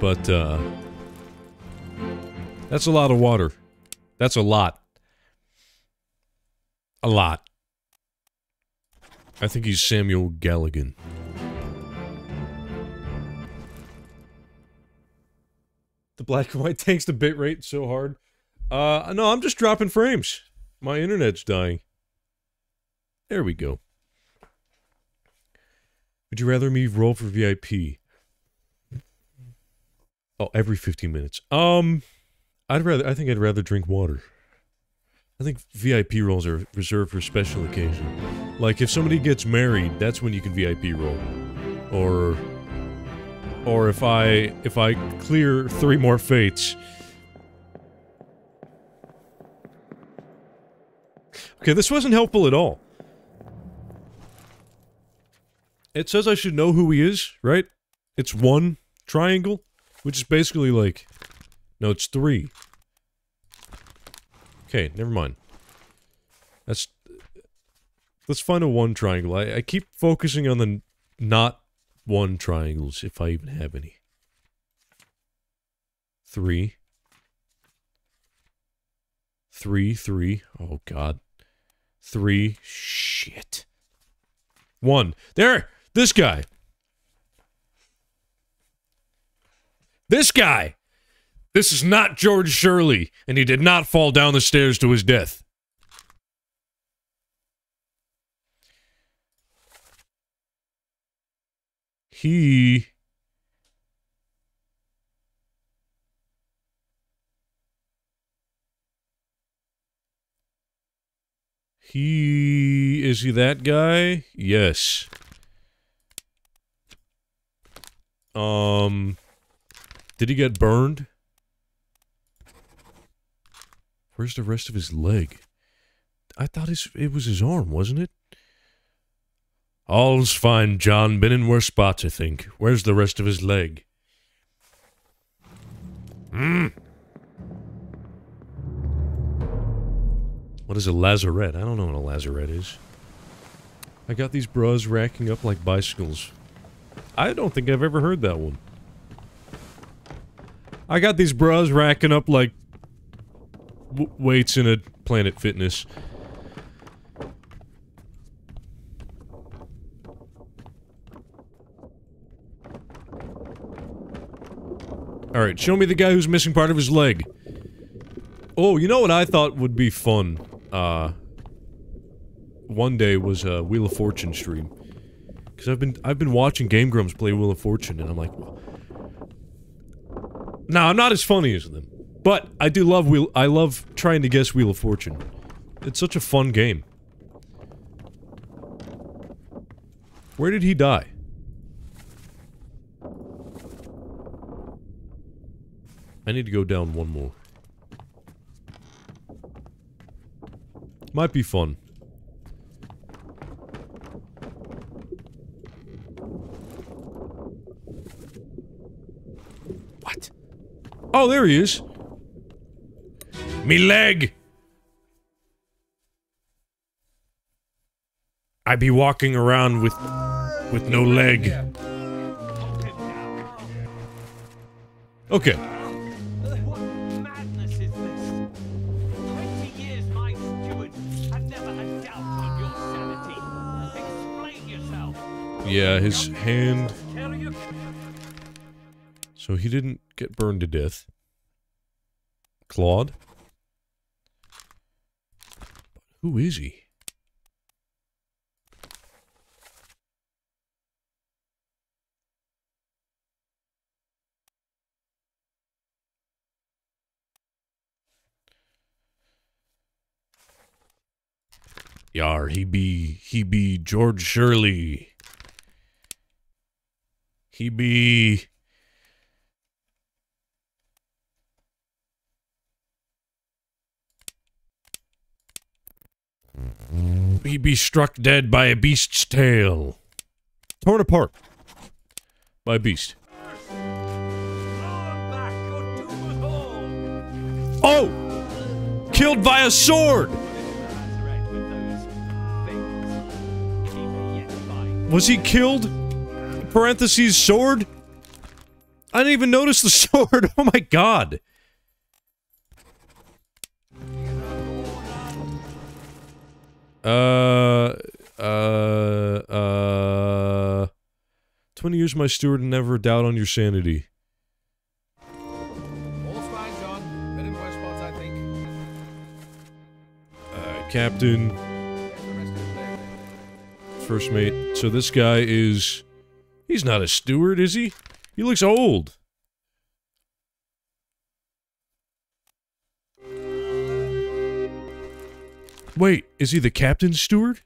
But, that's a lot of water. That's a lot. A lot. I think he's Samuel Galligan. The black and white tanks the bitrate so hard. No, I'm just dropping frames. My internet's dying. There we go. Would you rather me roll for VIP? Oh, every 15 minutes. I think I'd rather drink water. I think VIP rolls are reserved for special occasion. Like, if somebody gets married, that's when you can VIP roll. Or if I clear 3 more fates. Okay, this wasn't helpful at all. It says I should know who he is, right? It's 1 triangle, which is basically like... No, it's 3. Okay, never mind. That's... Let's find a 1 triangle. I keep focusing on the not 1 triangles, if I even have any. 3. 3, 3. Oh, God. 3. Shit. 1. There! This guy! This guy! This is not George Shirley, and he did not fall down the stairs to his death. He... Is he that guy? Yes. Did he get burned? Where's the rest of his leg? I thought it was his arm, wasn't it? All's fine, John. Been in worse spots, I think. Where's the rest of his leg? Mm. What is a lazarette? I don't know what a lazarette is. I got these bras racking up like bicycles. I don't think I've ever heard that one. I got these bras racking up like... weights in a Planet Fitness. Alright, show me the guy who's missing part of his leg. Oh, you know what I thought would be fun? One day was a Wheel of Fortune stream. Because I've been watching Game Grumps play Wheel of Fortune, and I'm like, well... Now, I'm not as funny as them. But, I do love I love trying to guess Wheel of Fortune. It's such a fun game. Where did he die? I need to go down one more. Might be fun. What? Oh, there he is. Me leg! I be walking around with no leg. Okay. What madness is this? 20 years my steward have never had doubt on your sanity. Explain yourself. Yeah, his hand. So he didn't get burned to death. Claude? Who is he? Yar, he be George Shirley. He be... He be struck dead by a beast's tail. Torn apart. By a beast. Oh! Killed by a sword! Was he killed? Parentheses, sword? I didn't even notice the sword. Oh my god. "20 years my steward and never doubt on your sanity. All's fine, John. Been in worse spots, I think. Captain. First mate. So this guy is... He's not a steward, is he? He looks old. Wait, is he the captain's steward?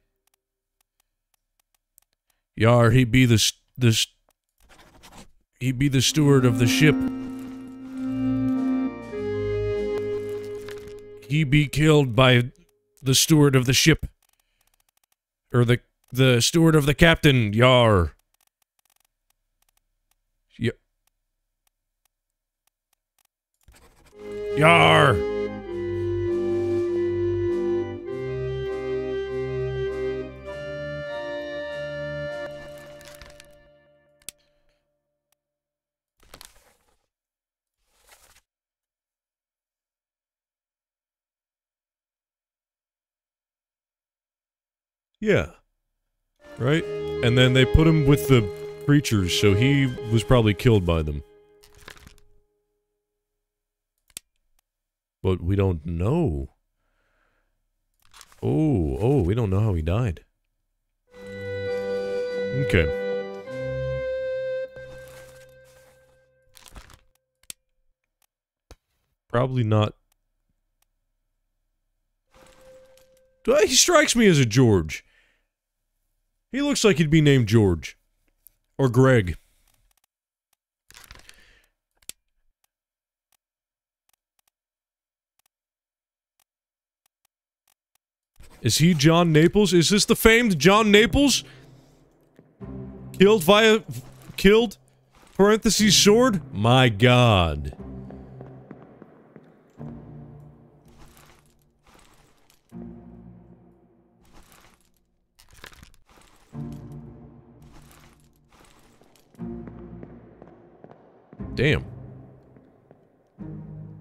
Yar, he be the steward of the ship. He be killed by the steward of the ship. Or the steward of the captain, yar. Yar! Yeah. Right? And then they put him with the creatures, so he was probably killed by them. But we don't know. Oh, we don't know how he died. Okay. Probably not. He strikes me as a George. He looks like he'd be named George. Or Greg. Is he John Naples? Is this the famed John Naples? Killed via... Killed? Parentheses sword? My god. Damn.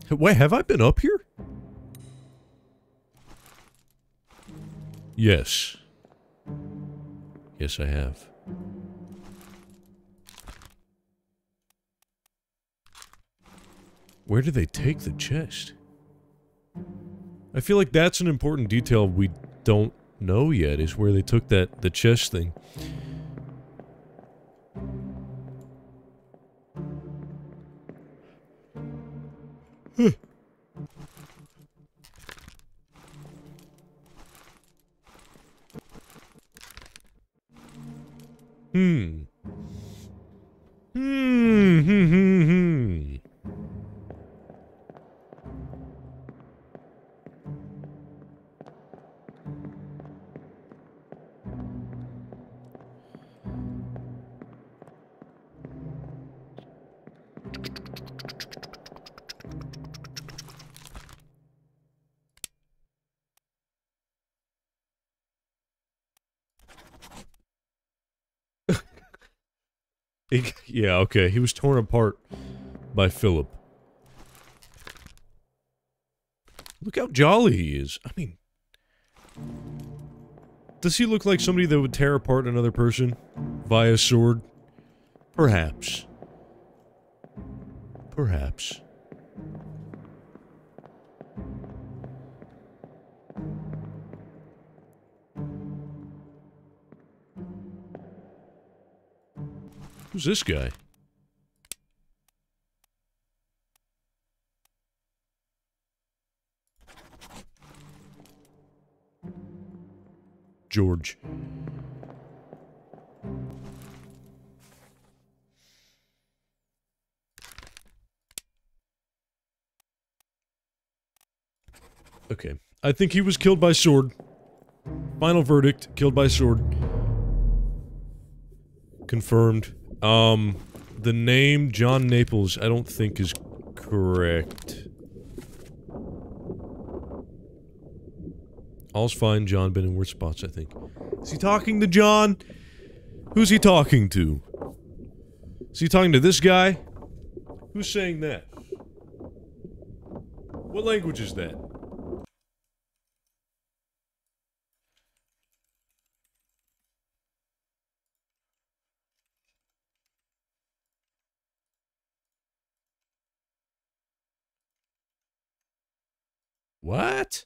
Wait, have I been up here? Yes. Yes, I have. Where do they take the chest? I feel like that's an important detail we don't know yet, is where they took the chest thing. Huh. Yeah, okay. He was torn apart by Philip. Look how jolly he is. I mean, does he look like somebody that would tear apart another person via sword? Perhaps. Perhaps. Who's this guy? George. Okay. I think he was killed by sword. Final verdict, killed by sword. Confirmed. The name John Naples, I don't think is correct. All's fine, John, been in worse spots, I think. Is he talking to John? Who's he talking to? Is he talking to this guy? Who's saying that? What language is that? What?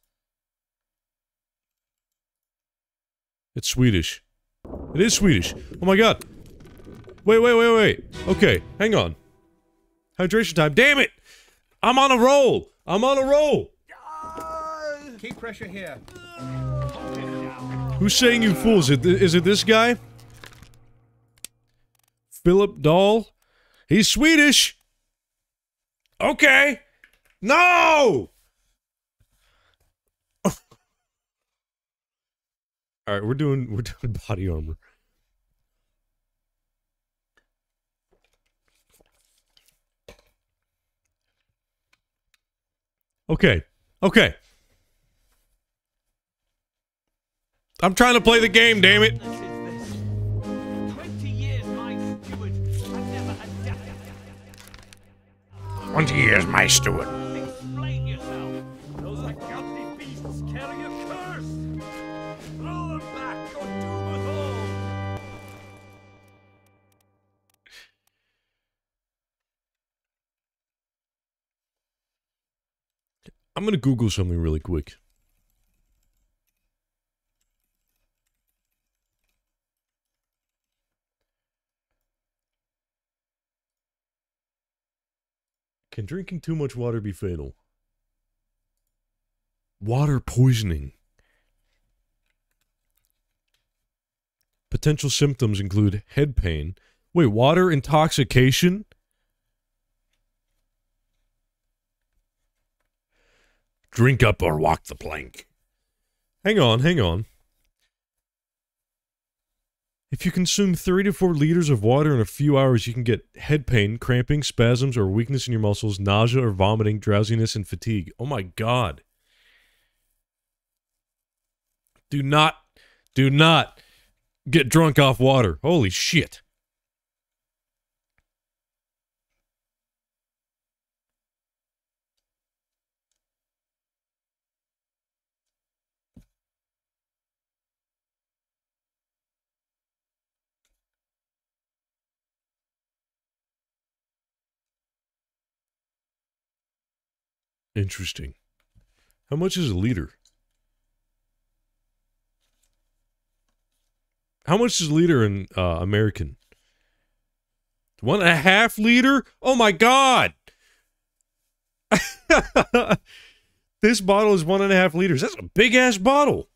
It's Swedish. It is Swedish. Oh my god. Wait, wait, wait, wait. Okay, hang on. Hydration time. Damn it! I'm on a roll! I'm on a roll! Keep pressure here. Who's saying you fools? Is it this guy? Philip Dahl? He's Swedish! Okay! No! All right, we're doing body armor. Okay. Okay. I'm trying to play the game, damn it. 20 years my steward. 20 years my steward. I'm gonna Google something really quick. Can drinking too much water be fatal? Water poisoning. Potential symptoms include head pain. Wait, water intoxication? Drink up or walk the plank. Hang on, hang on. If you consume 3 to 4 liters of water in a few hours, you can get head pain, cramping, spasms, or weakness in your muscles, nausea or vomiting, drowsiness, and fatigue. Oh my god. Do not get drunk off water. Holy shit. Interesting. How much is a liter? How much is a liter in American? 1.5 liter? Oh my God. This bottle is 1.5 liters. That's a big ass bottle.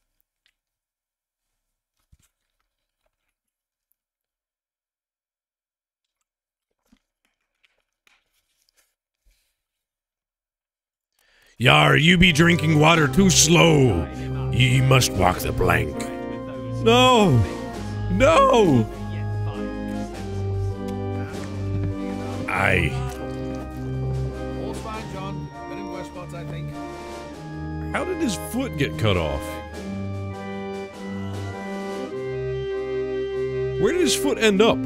Yar, you be drinking water too slow. Ye must walk the plank. No! No! Aye. All's fine, John. Been in worse spots, I think. How did his foot get cut off? Where did his foot end up?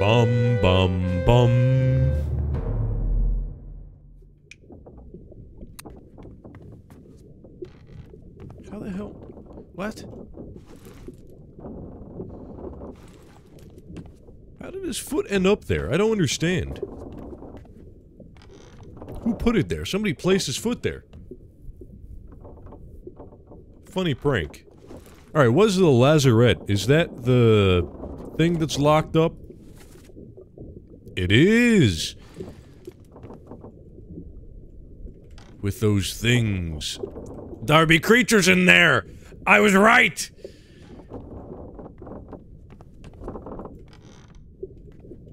Bum, bum, bum. How the hell? What? How did his foot end up there? I don't understand. Who put it there? Somebody placed his foot there. Funny prank. Alright, what is the lazarette? Is that the thing that's locked up? It is! With those things. There be creatures in there! I was right!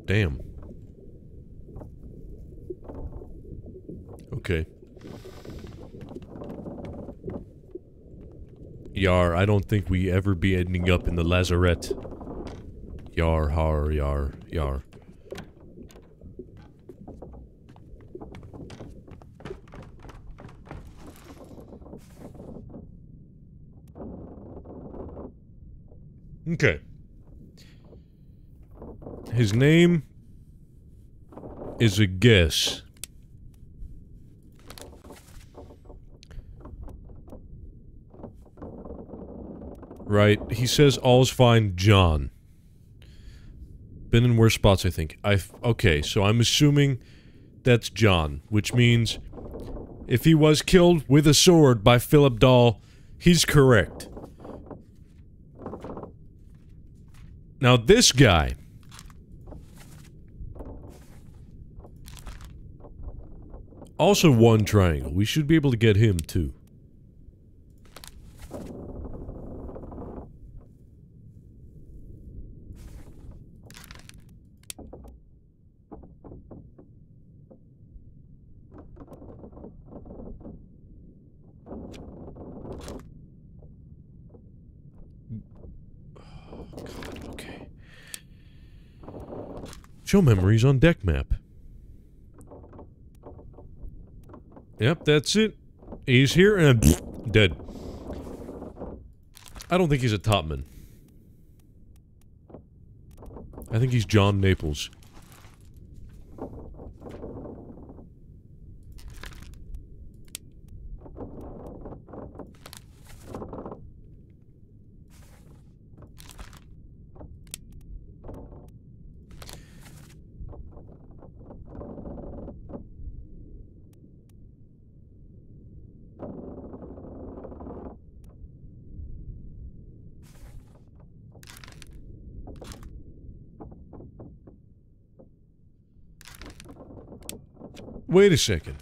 Damn. Okay. Yar, I don't think we ever be ending up in the lazarette. Yar, har, yar, yar. Okay. His name is a guess. Right, he says all's fine, John. Been in worse spots, I think. Okay, so I'm assuming that's John, which means if he was killed with a sword by Philip Dahl, he's correct. Now this guy. Also one triangle. We should be able to get him too. Show memories on deck map. Yep, that's it. He's here and dead. I don't think he's a topman. I think he's John Naples. Wait a second.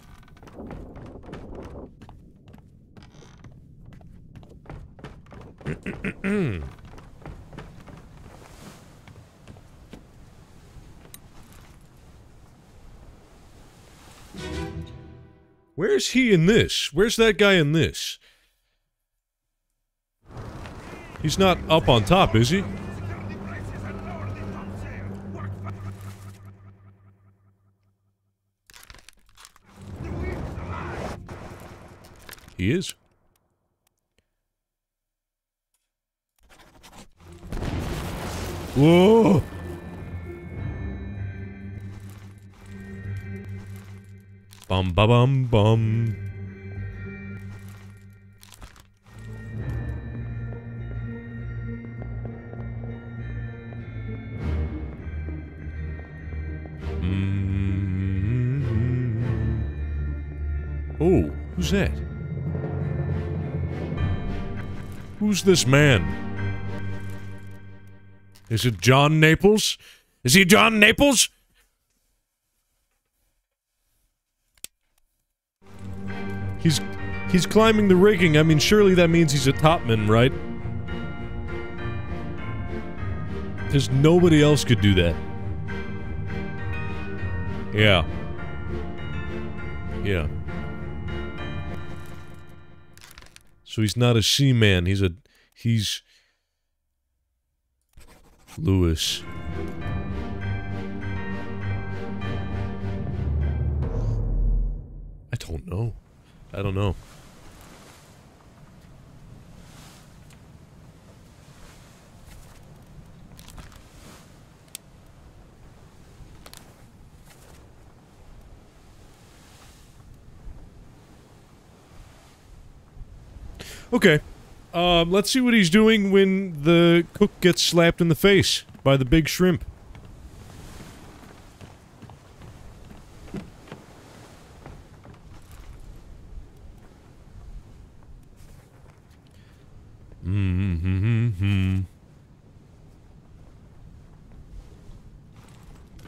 Where's he in this? Where's that guy in this? He's not up on top, is he? He is. Whoa! Bum ba bum bum. Who's that? Who's this man? Is it John Naples? Is he John Naples? He's climbing the rigging. I mean, surely that means he's a topman, right? There's nobody else could do that. Yeah. Yeah. So he's not a seaman. He's Lewis. I don't know. I don't know. Okay. Let's see what he's doing when the cook gets slapped in the face by the big shrimp.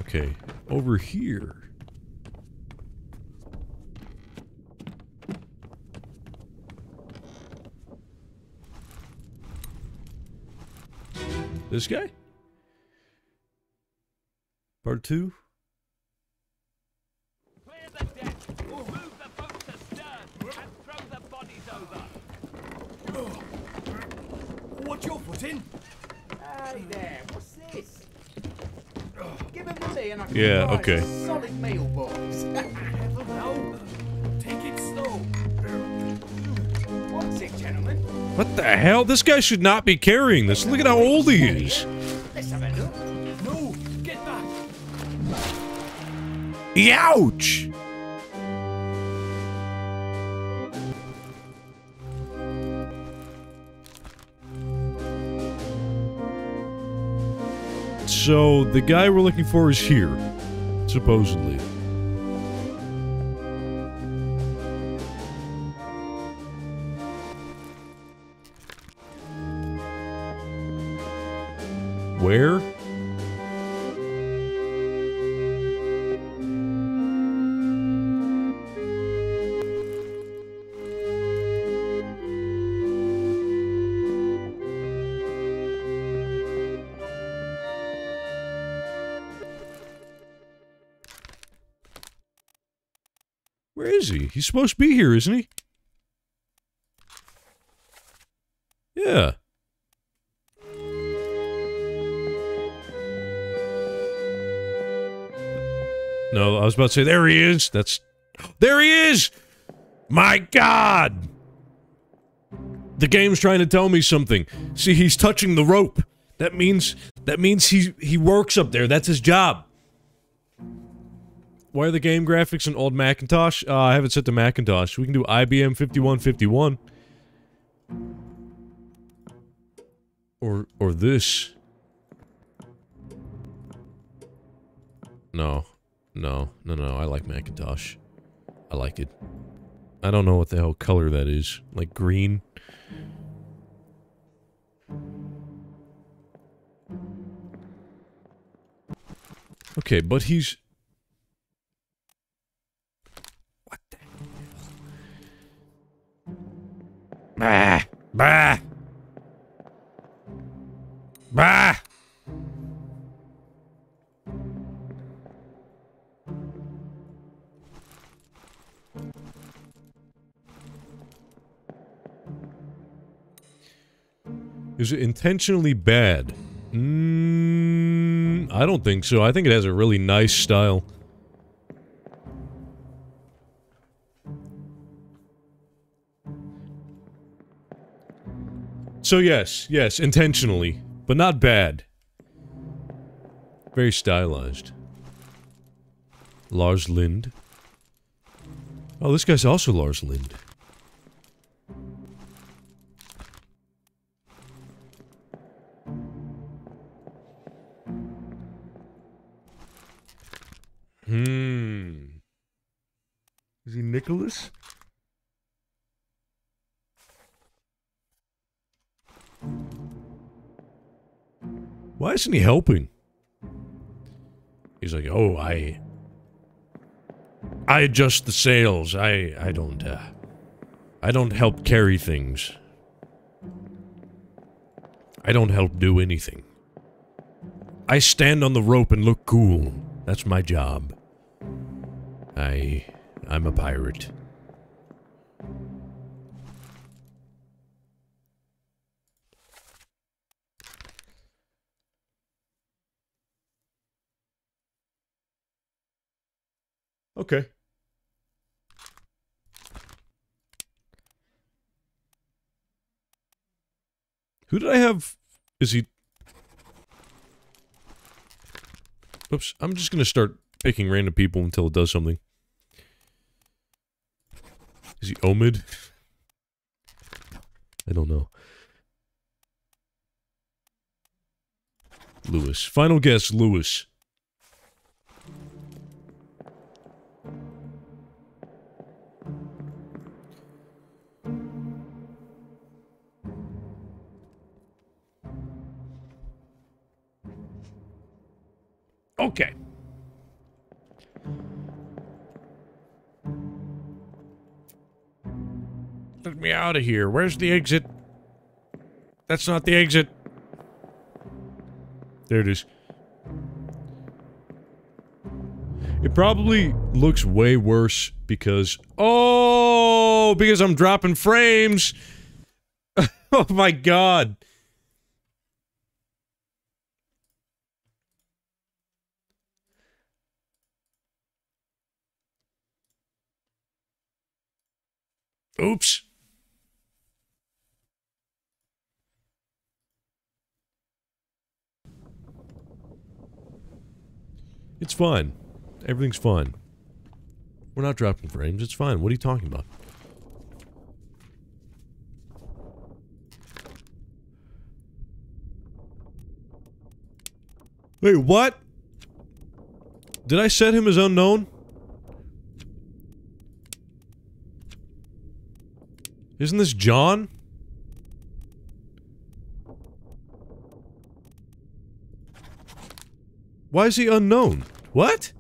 Okay, over here. This guy? Part two? Clear the deck, or move the boat to stern, and throw the bodies over. Watch your foot in. Hey there, what's this? Give him money and I can buy a solid meal, boys. No, take it slow. What's it, gentlemen? What the hell? This guy should not be carrying this. Look at how old he is. Let's have a look. No, get back. Youch! So the guy we're looking for is here, supposedly. Where? Where is he? He's supposed to be here, isn't he? Yeah. No, I was about to say, there he is! There he is! My God! The game's trying to tell me something. See, he's touching the rope. That means he works up there. That's his job. Why are the game graphics an old Macintosh? I haven't set to Macintosh. We can do IBM 5151. Or this. No. No, I like Macintosh. I like it. I don't know what the hell color that is. Like green? Okay, but he's... What the hell? Bah! Bah! Bah! Is it intentionally bad? I don't think so. I think it has a really nice style. So yes, intentionally, but not bad. Very stylized. Lars Lind. Oh, this guy's also Lars Lind. Is he Nicholas? Why isn't he helping? He's like, oh, I adjust the sails. I don't help carry things. I don't help do anything. I stand on the rope and look cool. That's my job. I'm a pirate. Okay. Who did I have? Is he... Oops, I'm just gonna start picking random people until it does something. Is he Omid? I don't know. Lewis. Final guess, Lewis. Okay. Let me out of here. Where's the exit? That's not the exit. There it is. It probably looks way worse because... Oh! Because I'm dropping frames! Oh my god! Oops. It's fine. Everything's fine. We're not dropping frames. It's fine. What are you talking about? Wait, what? Did I set him as unknown? Isn't this John? Why is he unknown? What?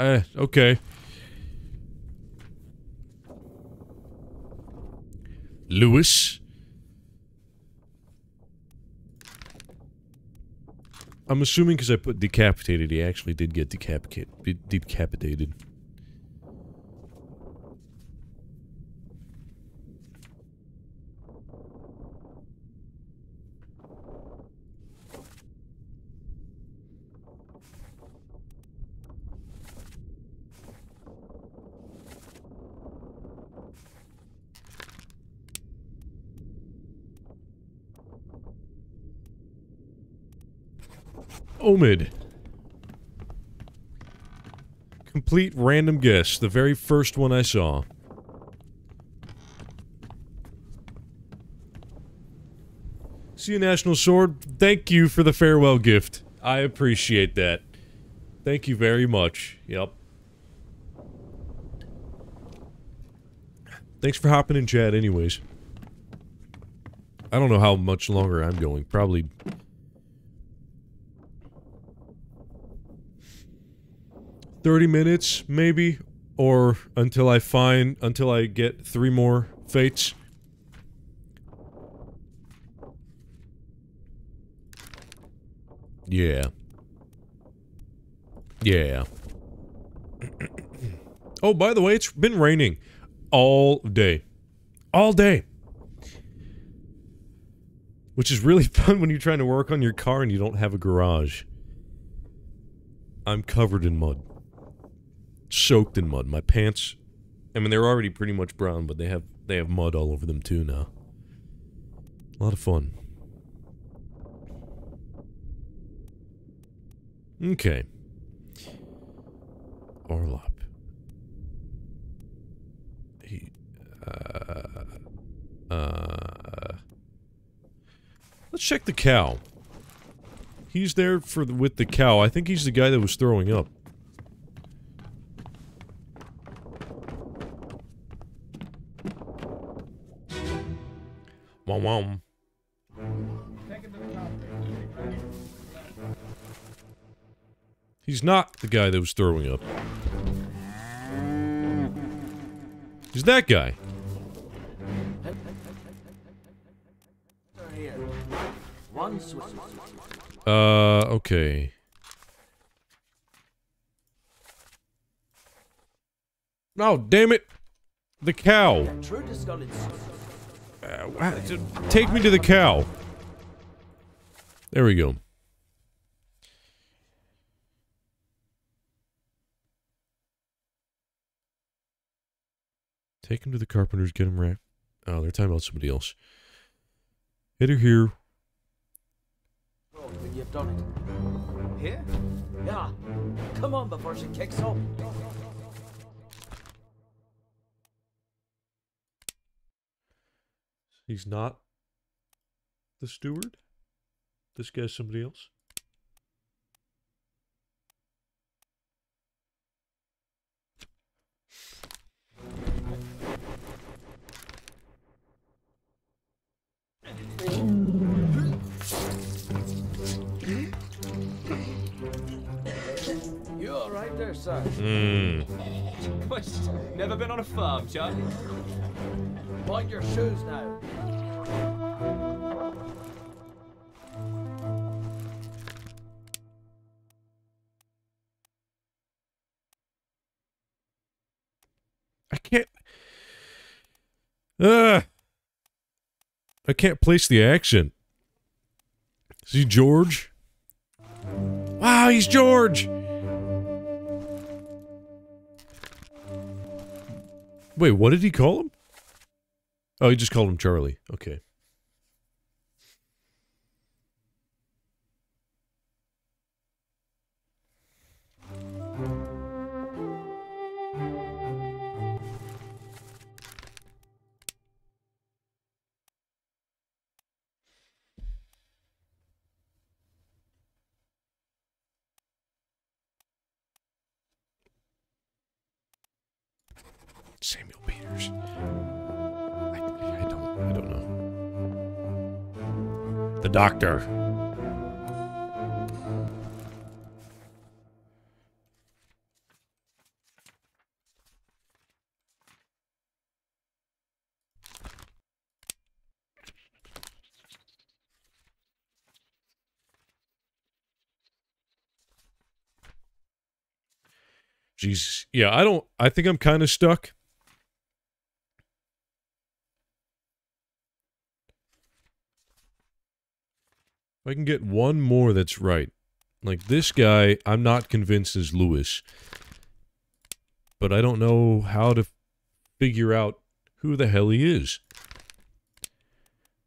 Okay. Lewis? I'm assuming because I put decapitated, he actually did get decapitated. Omid. Complete random guess. The very first one I saw. See you, National Sword. Thank you for the farewell gift. I appreciate that. Thank you very much. Yep. Thanks for hopping in chat anyways. I don't know how much longer I'm going. Probably... $30 minutes, maybe, or until I get 3 more fates. Yeah. Yeah. Oh, by the way, it's been raining all day. All day. Which is really fun when you're trying to work on your car and you don't have a garage. I'm covered in mud. Soaked in mud. My pants, I mean, they're already pretty much brown, but they have mud all over them too now. A lot of fun. Okay. Orlop. He, let's check the cow. He's there with the cow. I think he's the guy that was throwing up. Wom wom. He's not the guy that was throwing up. He's that guy. Okay. Oh, damn it! The cow. Take me to the cow. There we go. Take him to the carpenters, get him wrapped. Oh, they're talking about somebody else. Hit her here. When you've done it. Here? Yeah. Come on before she kicks off. He's not the steward? This guy's somebody else? You all right there, sir? Mm. Never been on a farm, Charlie. Mind your shoes now. I can't. I can't place the accent. Is he George? Wow, he's George! Wait, what did he call him? Oh, he just called him Charlie. Okay. Samuel Peters. I don't know. The doctor. Jesus. Yeah, I think I'm kind of stuck. If I can get one more that's right. Like this guy, I'm not convinced is Lewis. But I don't know how to figure out who the hell he is.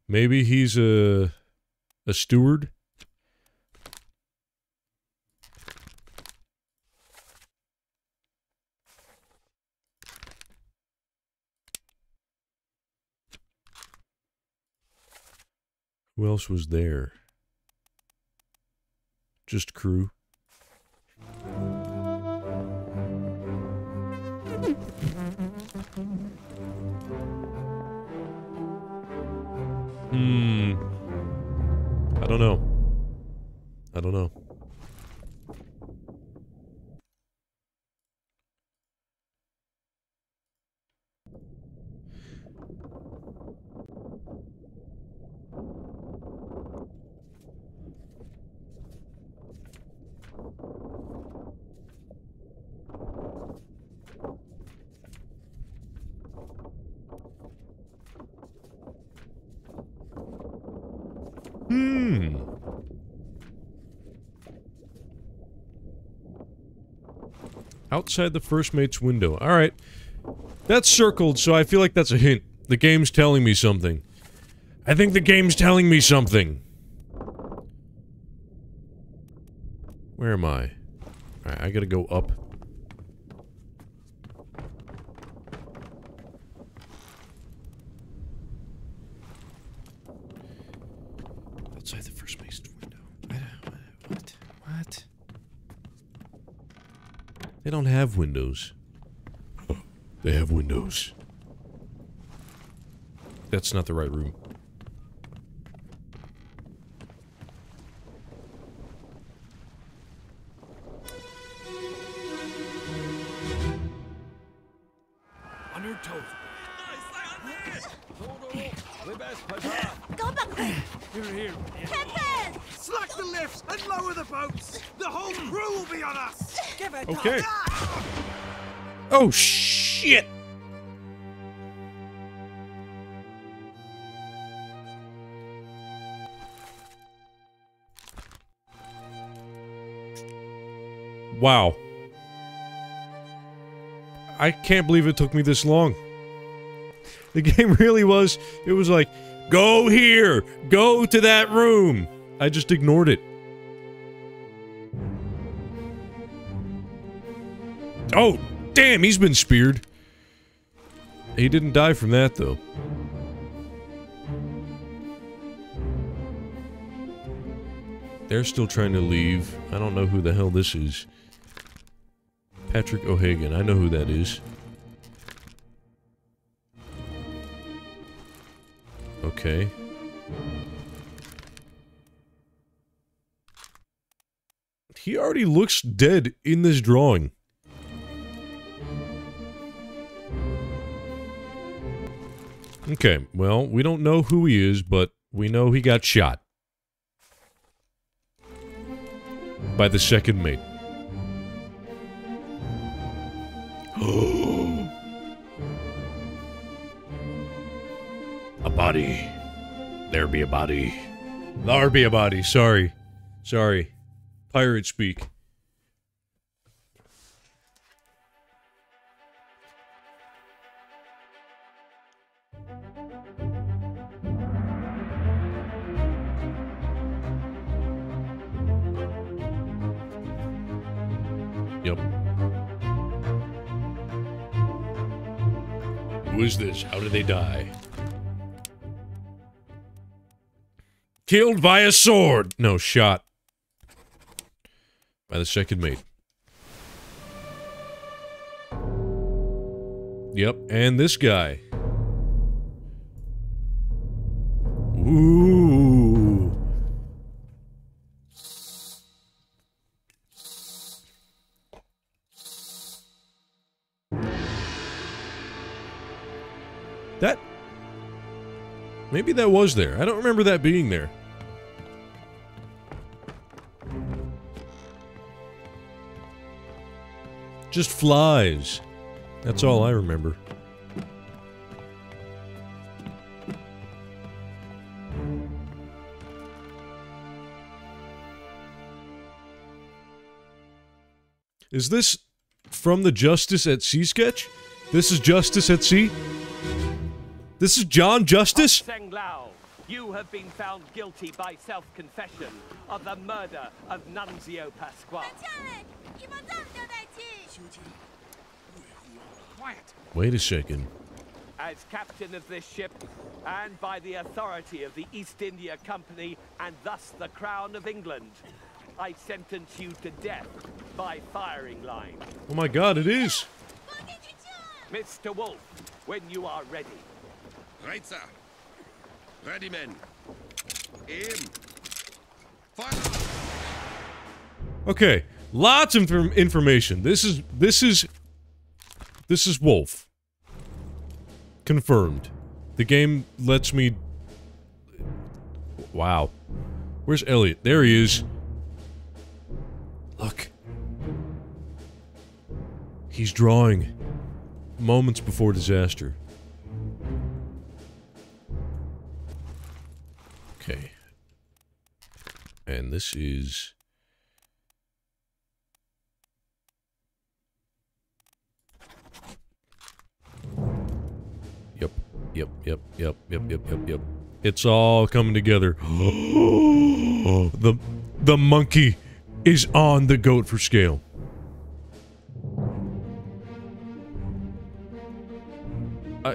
Maybe he's a steward. Who else was there? Just crew. I don't know. I don't know. Outside the first mate's window. Alright. That's circled, so I feel like that's a hint. The game's telling me something. I think the game's telling me something. Where am I? Alright, I gotta go up. Outside the first mate's window. What? What? They don't have windows. Oh, they have windows. That's not the right room. on your toes. Go back there. Here. Peppers! Slack the lifts and lower the boats. The whole crew will be on us. Give it okay. Oh shit. Wow. I can't believe it took me this long. The game really was, it was like, go here, go to that room. I just ignored it. Oh, damn, he's been speared. He didn't die from that, though. They're still trying to leave. I don't know who the hell this is. Patrick O'Hagan, I know who that is. Okay. He already looks dead in this drawing. Okay, well, we don't know who he is, but we know he got shot. By the second mate. A body. There be a body. There be a body. Sorry. Sorry. Pirate speak. Who is this? How did they die? Killed by a sword! No, shot. By the second mate. Yep, and this guy. Ooh. That... maybe that was there. I don't remember that being there. Just flies. That's all I remember. Is this from the Justice at Sea sketch? This is Justice at Sea? This is John Justice? Seng Lao, you have been found guilty by self-confession of the murder of Nunzio Pasquale. Wait a second. As captain of this ship, and by the authority of the East India Company, and thus the Crown of England, I sentence you to death by firing line. Oh my god, it is! Mr. Wolf, when you are ready. Right, sir. Ready, men. Aim. Fire. Okay, lots of information. This is Wolf. Confirmed. The game lets me. Wow. Where's Elliot? There he is. Look. He's drawing. Moments before disaster. Okay. And this is... Yep, yep, yep, yep, yep, yep, yep, yep. It's all coming together. Oh, the monkey is on the goat for scale.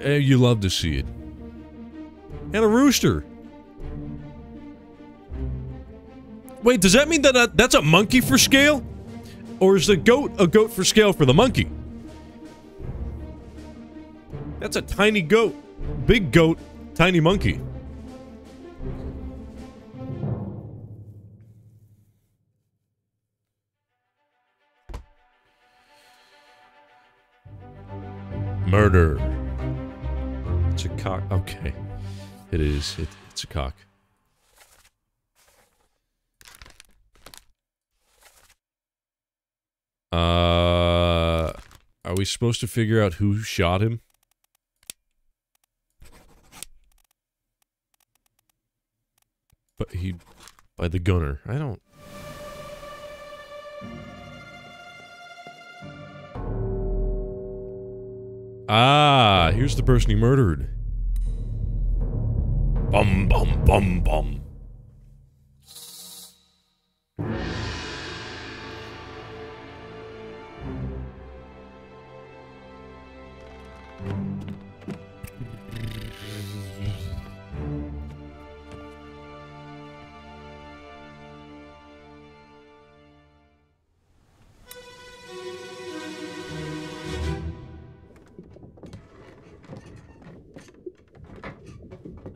You love to see it. And a rooster. Wait, does that mean that that's a monkey for scale? Or is the goat a goat for scale for the monkey? That's a tiny goat. Big goat, tiny monkey. Murder. a cock. Okay. It is. It's a cock. Are we supposed to figure out who shot him? But he... by the gunner. I don't... Ah, here's the person he murdered. Bum, bum, bum, bum.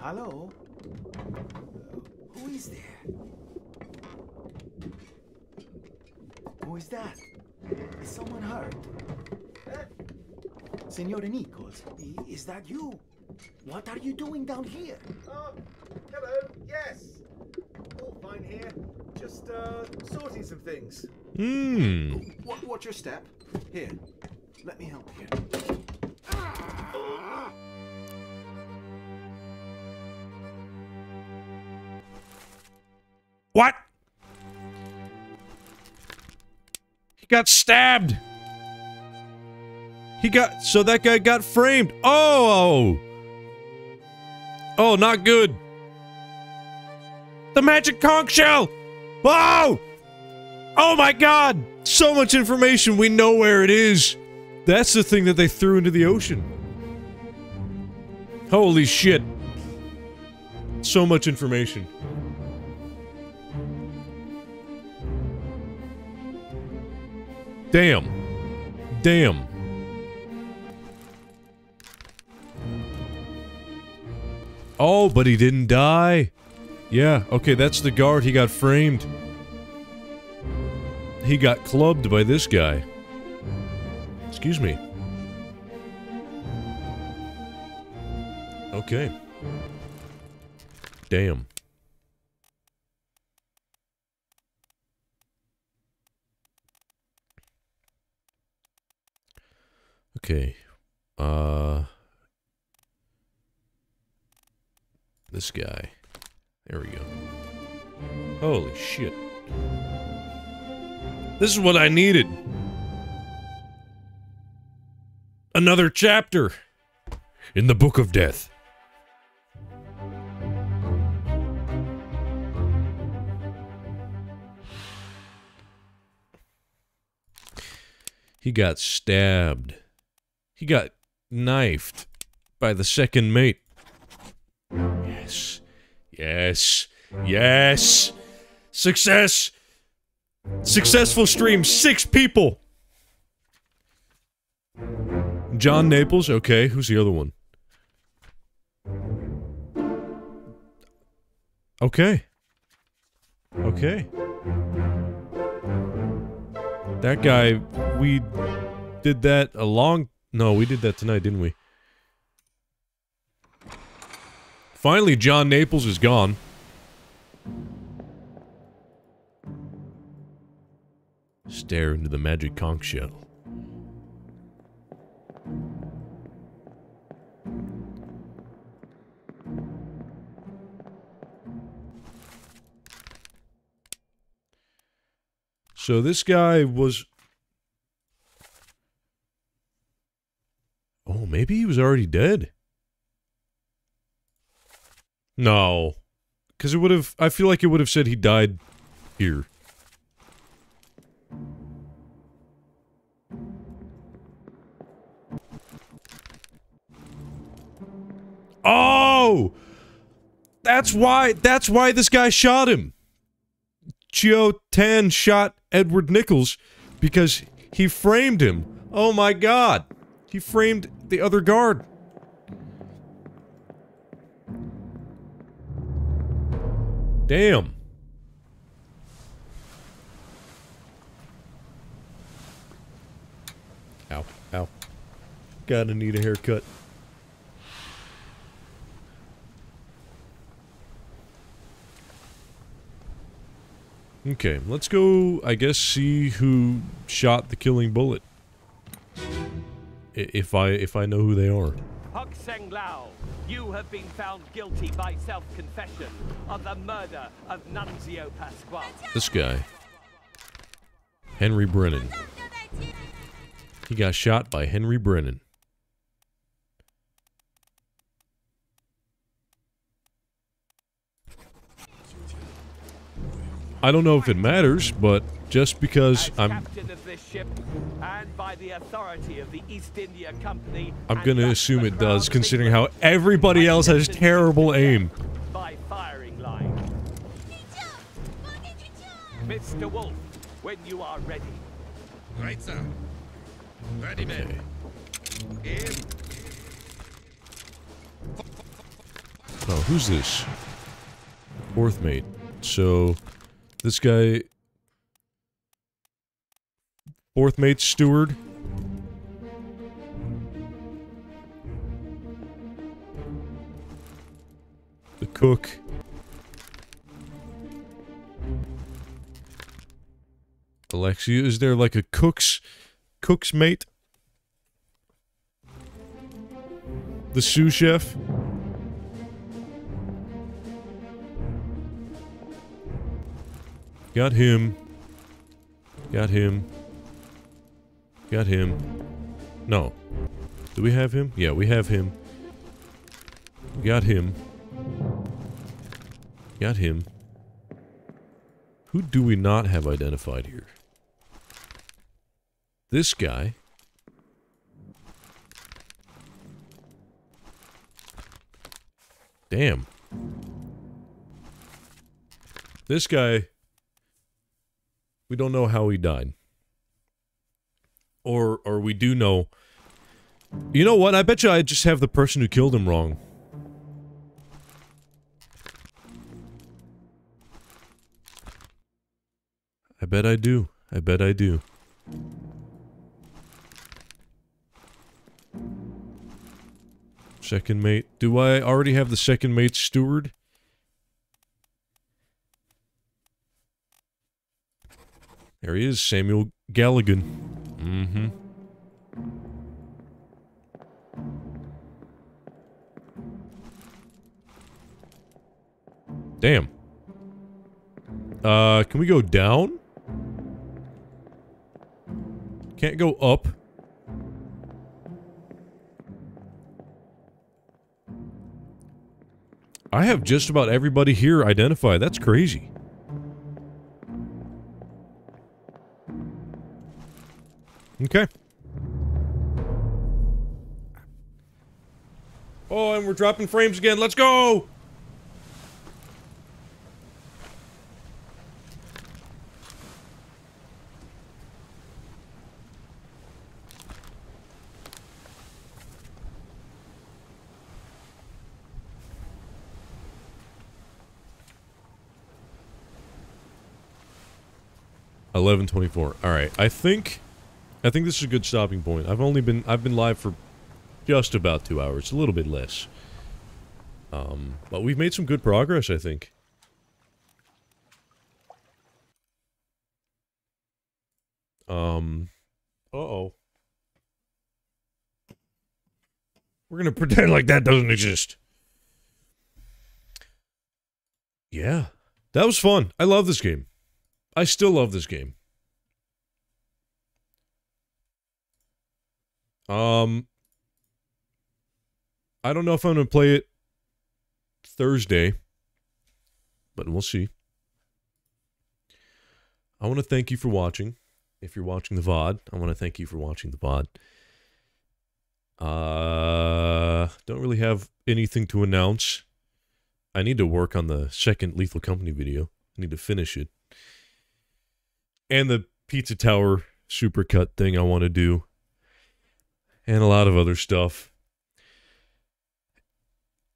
Hello? Who is there? Who is that? Is someone hurt? Senora Nichols, is that you? What are you doing down here? Oh, hello, yes. All fine here. Just, sorting some things. Hmm. Watch your step. Here, let me help you. What? He got stabbed. He got... so that guy got framed. Oh! Oh, not good. The magic conch shell! Oh! Oh my god! So much information, we know where it is. That's the thing that they threw into the ocean. Holy shit. So much information. Damn. Damn. Oh, but he didn't die. Yeah, okay, that's the guard. He got framed. He got clubbed by this guy. Excuse me. Okay. Damn. Okay, this guy, there we go. Holy shit. This is what I needed. Another chapter in the Book of Death. He got stabbed. He got knifed by the second mate. Yes. Yes. Yes. Success. Successful stream. 6 people. John Naples. Okay. Who's the other one? Okay. Okay. That guy, we did that a long time. No, we did that tonight, didn't we? Finally, John Naples is gone. Stare into the magic conch shell. So this guy was... oh, maybe he was already dead. No. Because it would have... I feel like it would have said he died here. Oh! That's why this guy shot him. Chio Tan shot Edward Nichols because he framed him. Oh my god. He framed... the other guard. Damn. Ow. Ow. Gotta need a haircut. Okay, let's go, I guess, see who shot the killing bullet. If I know who they are. Huk Seng Lao, you have been found guilty by self-confession of the murder of Nunzio Pasquale. This guy. Henry Brennan. He got shot by Henry Brennan. I don't know if it matters, but just because I'm captain of this ship and by the authority of the East India Company, I'm going to assume it does, considering how everybody else has terrible aim. By firing line. Mr. Wolf, when you are ready. Right, sir. Ready, man. In. Oh, who's this? Fourth mate. So... this guy, fourth mate steward. The cook. Alexia, is there like a cook's mate? The sous chef? Got him. Got him. Got him. No. Do we have him? Yeah, we have him. Got him. Got him. Who do we not have identified here? This guy. Damn. This guy... we don't know how he died. Or we do know. You know what? I bet you I just have the person who killed him wrong. I bet I do. I bet I do. Second mate. Do I already have the second mate steward? There he is, Samuel Galligan. Mm-hmm. Damn. Can we go down? Can't go up. I have just about everybody here identified. That's crazy. Okay. Oh, and we're dropping frames again. Let's go! $11:24. All right. I think this is a good stopping point. I've been live for just about 2 hours, a little bit less. But we've made some good progress, I think. Uh-oh. We're gonna pretend like that doesn't exist. Yeah. That was fun. I love this game. I still love this game. I don't know if I'm going to play it Thursday, but we'll see. I want to thank you for watching. If you're watching the VOD, I want to thank you for watching the VOD. Don't really have anything to announce. I need to work on the second Lethal Company video. I need to finish it. And the Pizza Tower supercut thing I want to do. And a lot of other stuff.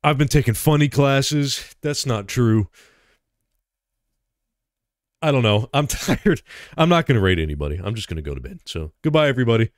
I've been taking funny classes. That's not true. I don't know. I'm tired. I'm not going to rate anybody. I'm just going to go to bed. So, goodbye, everybody.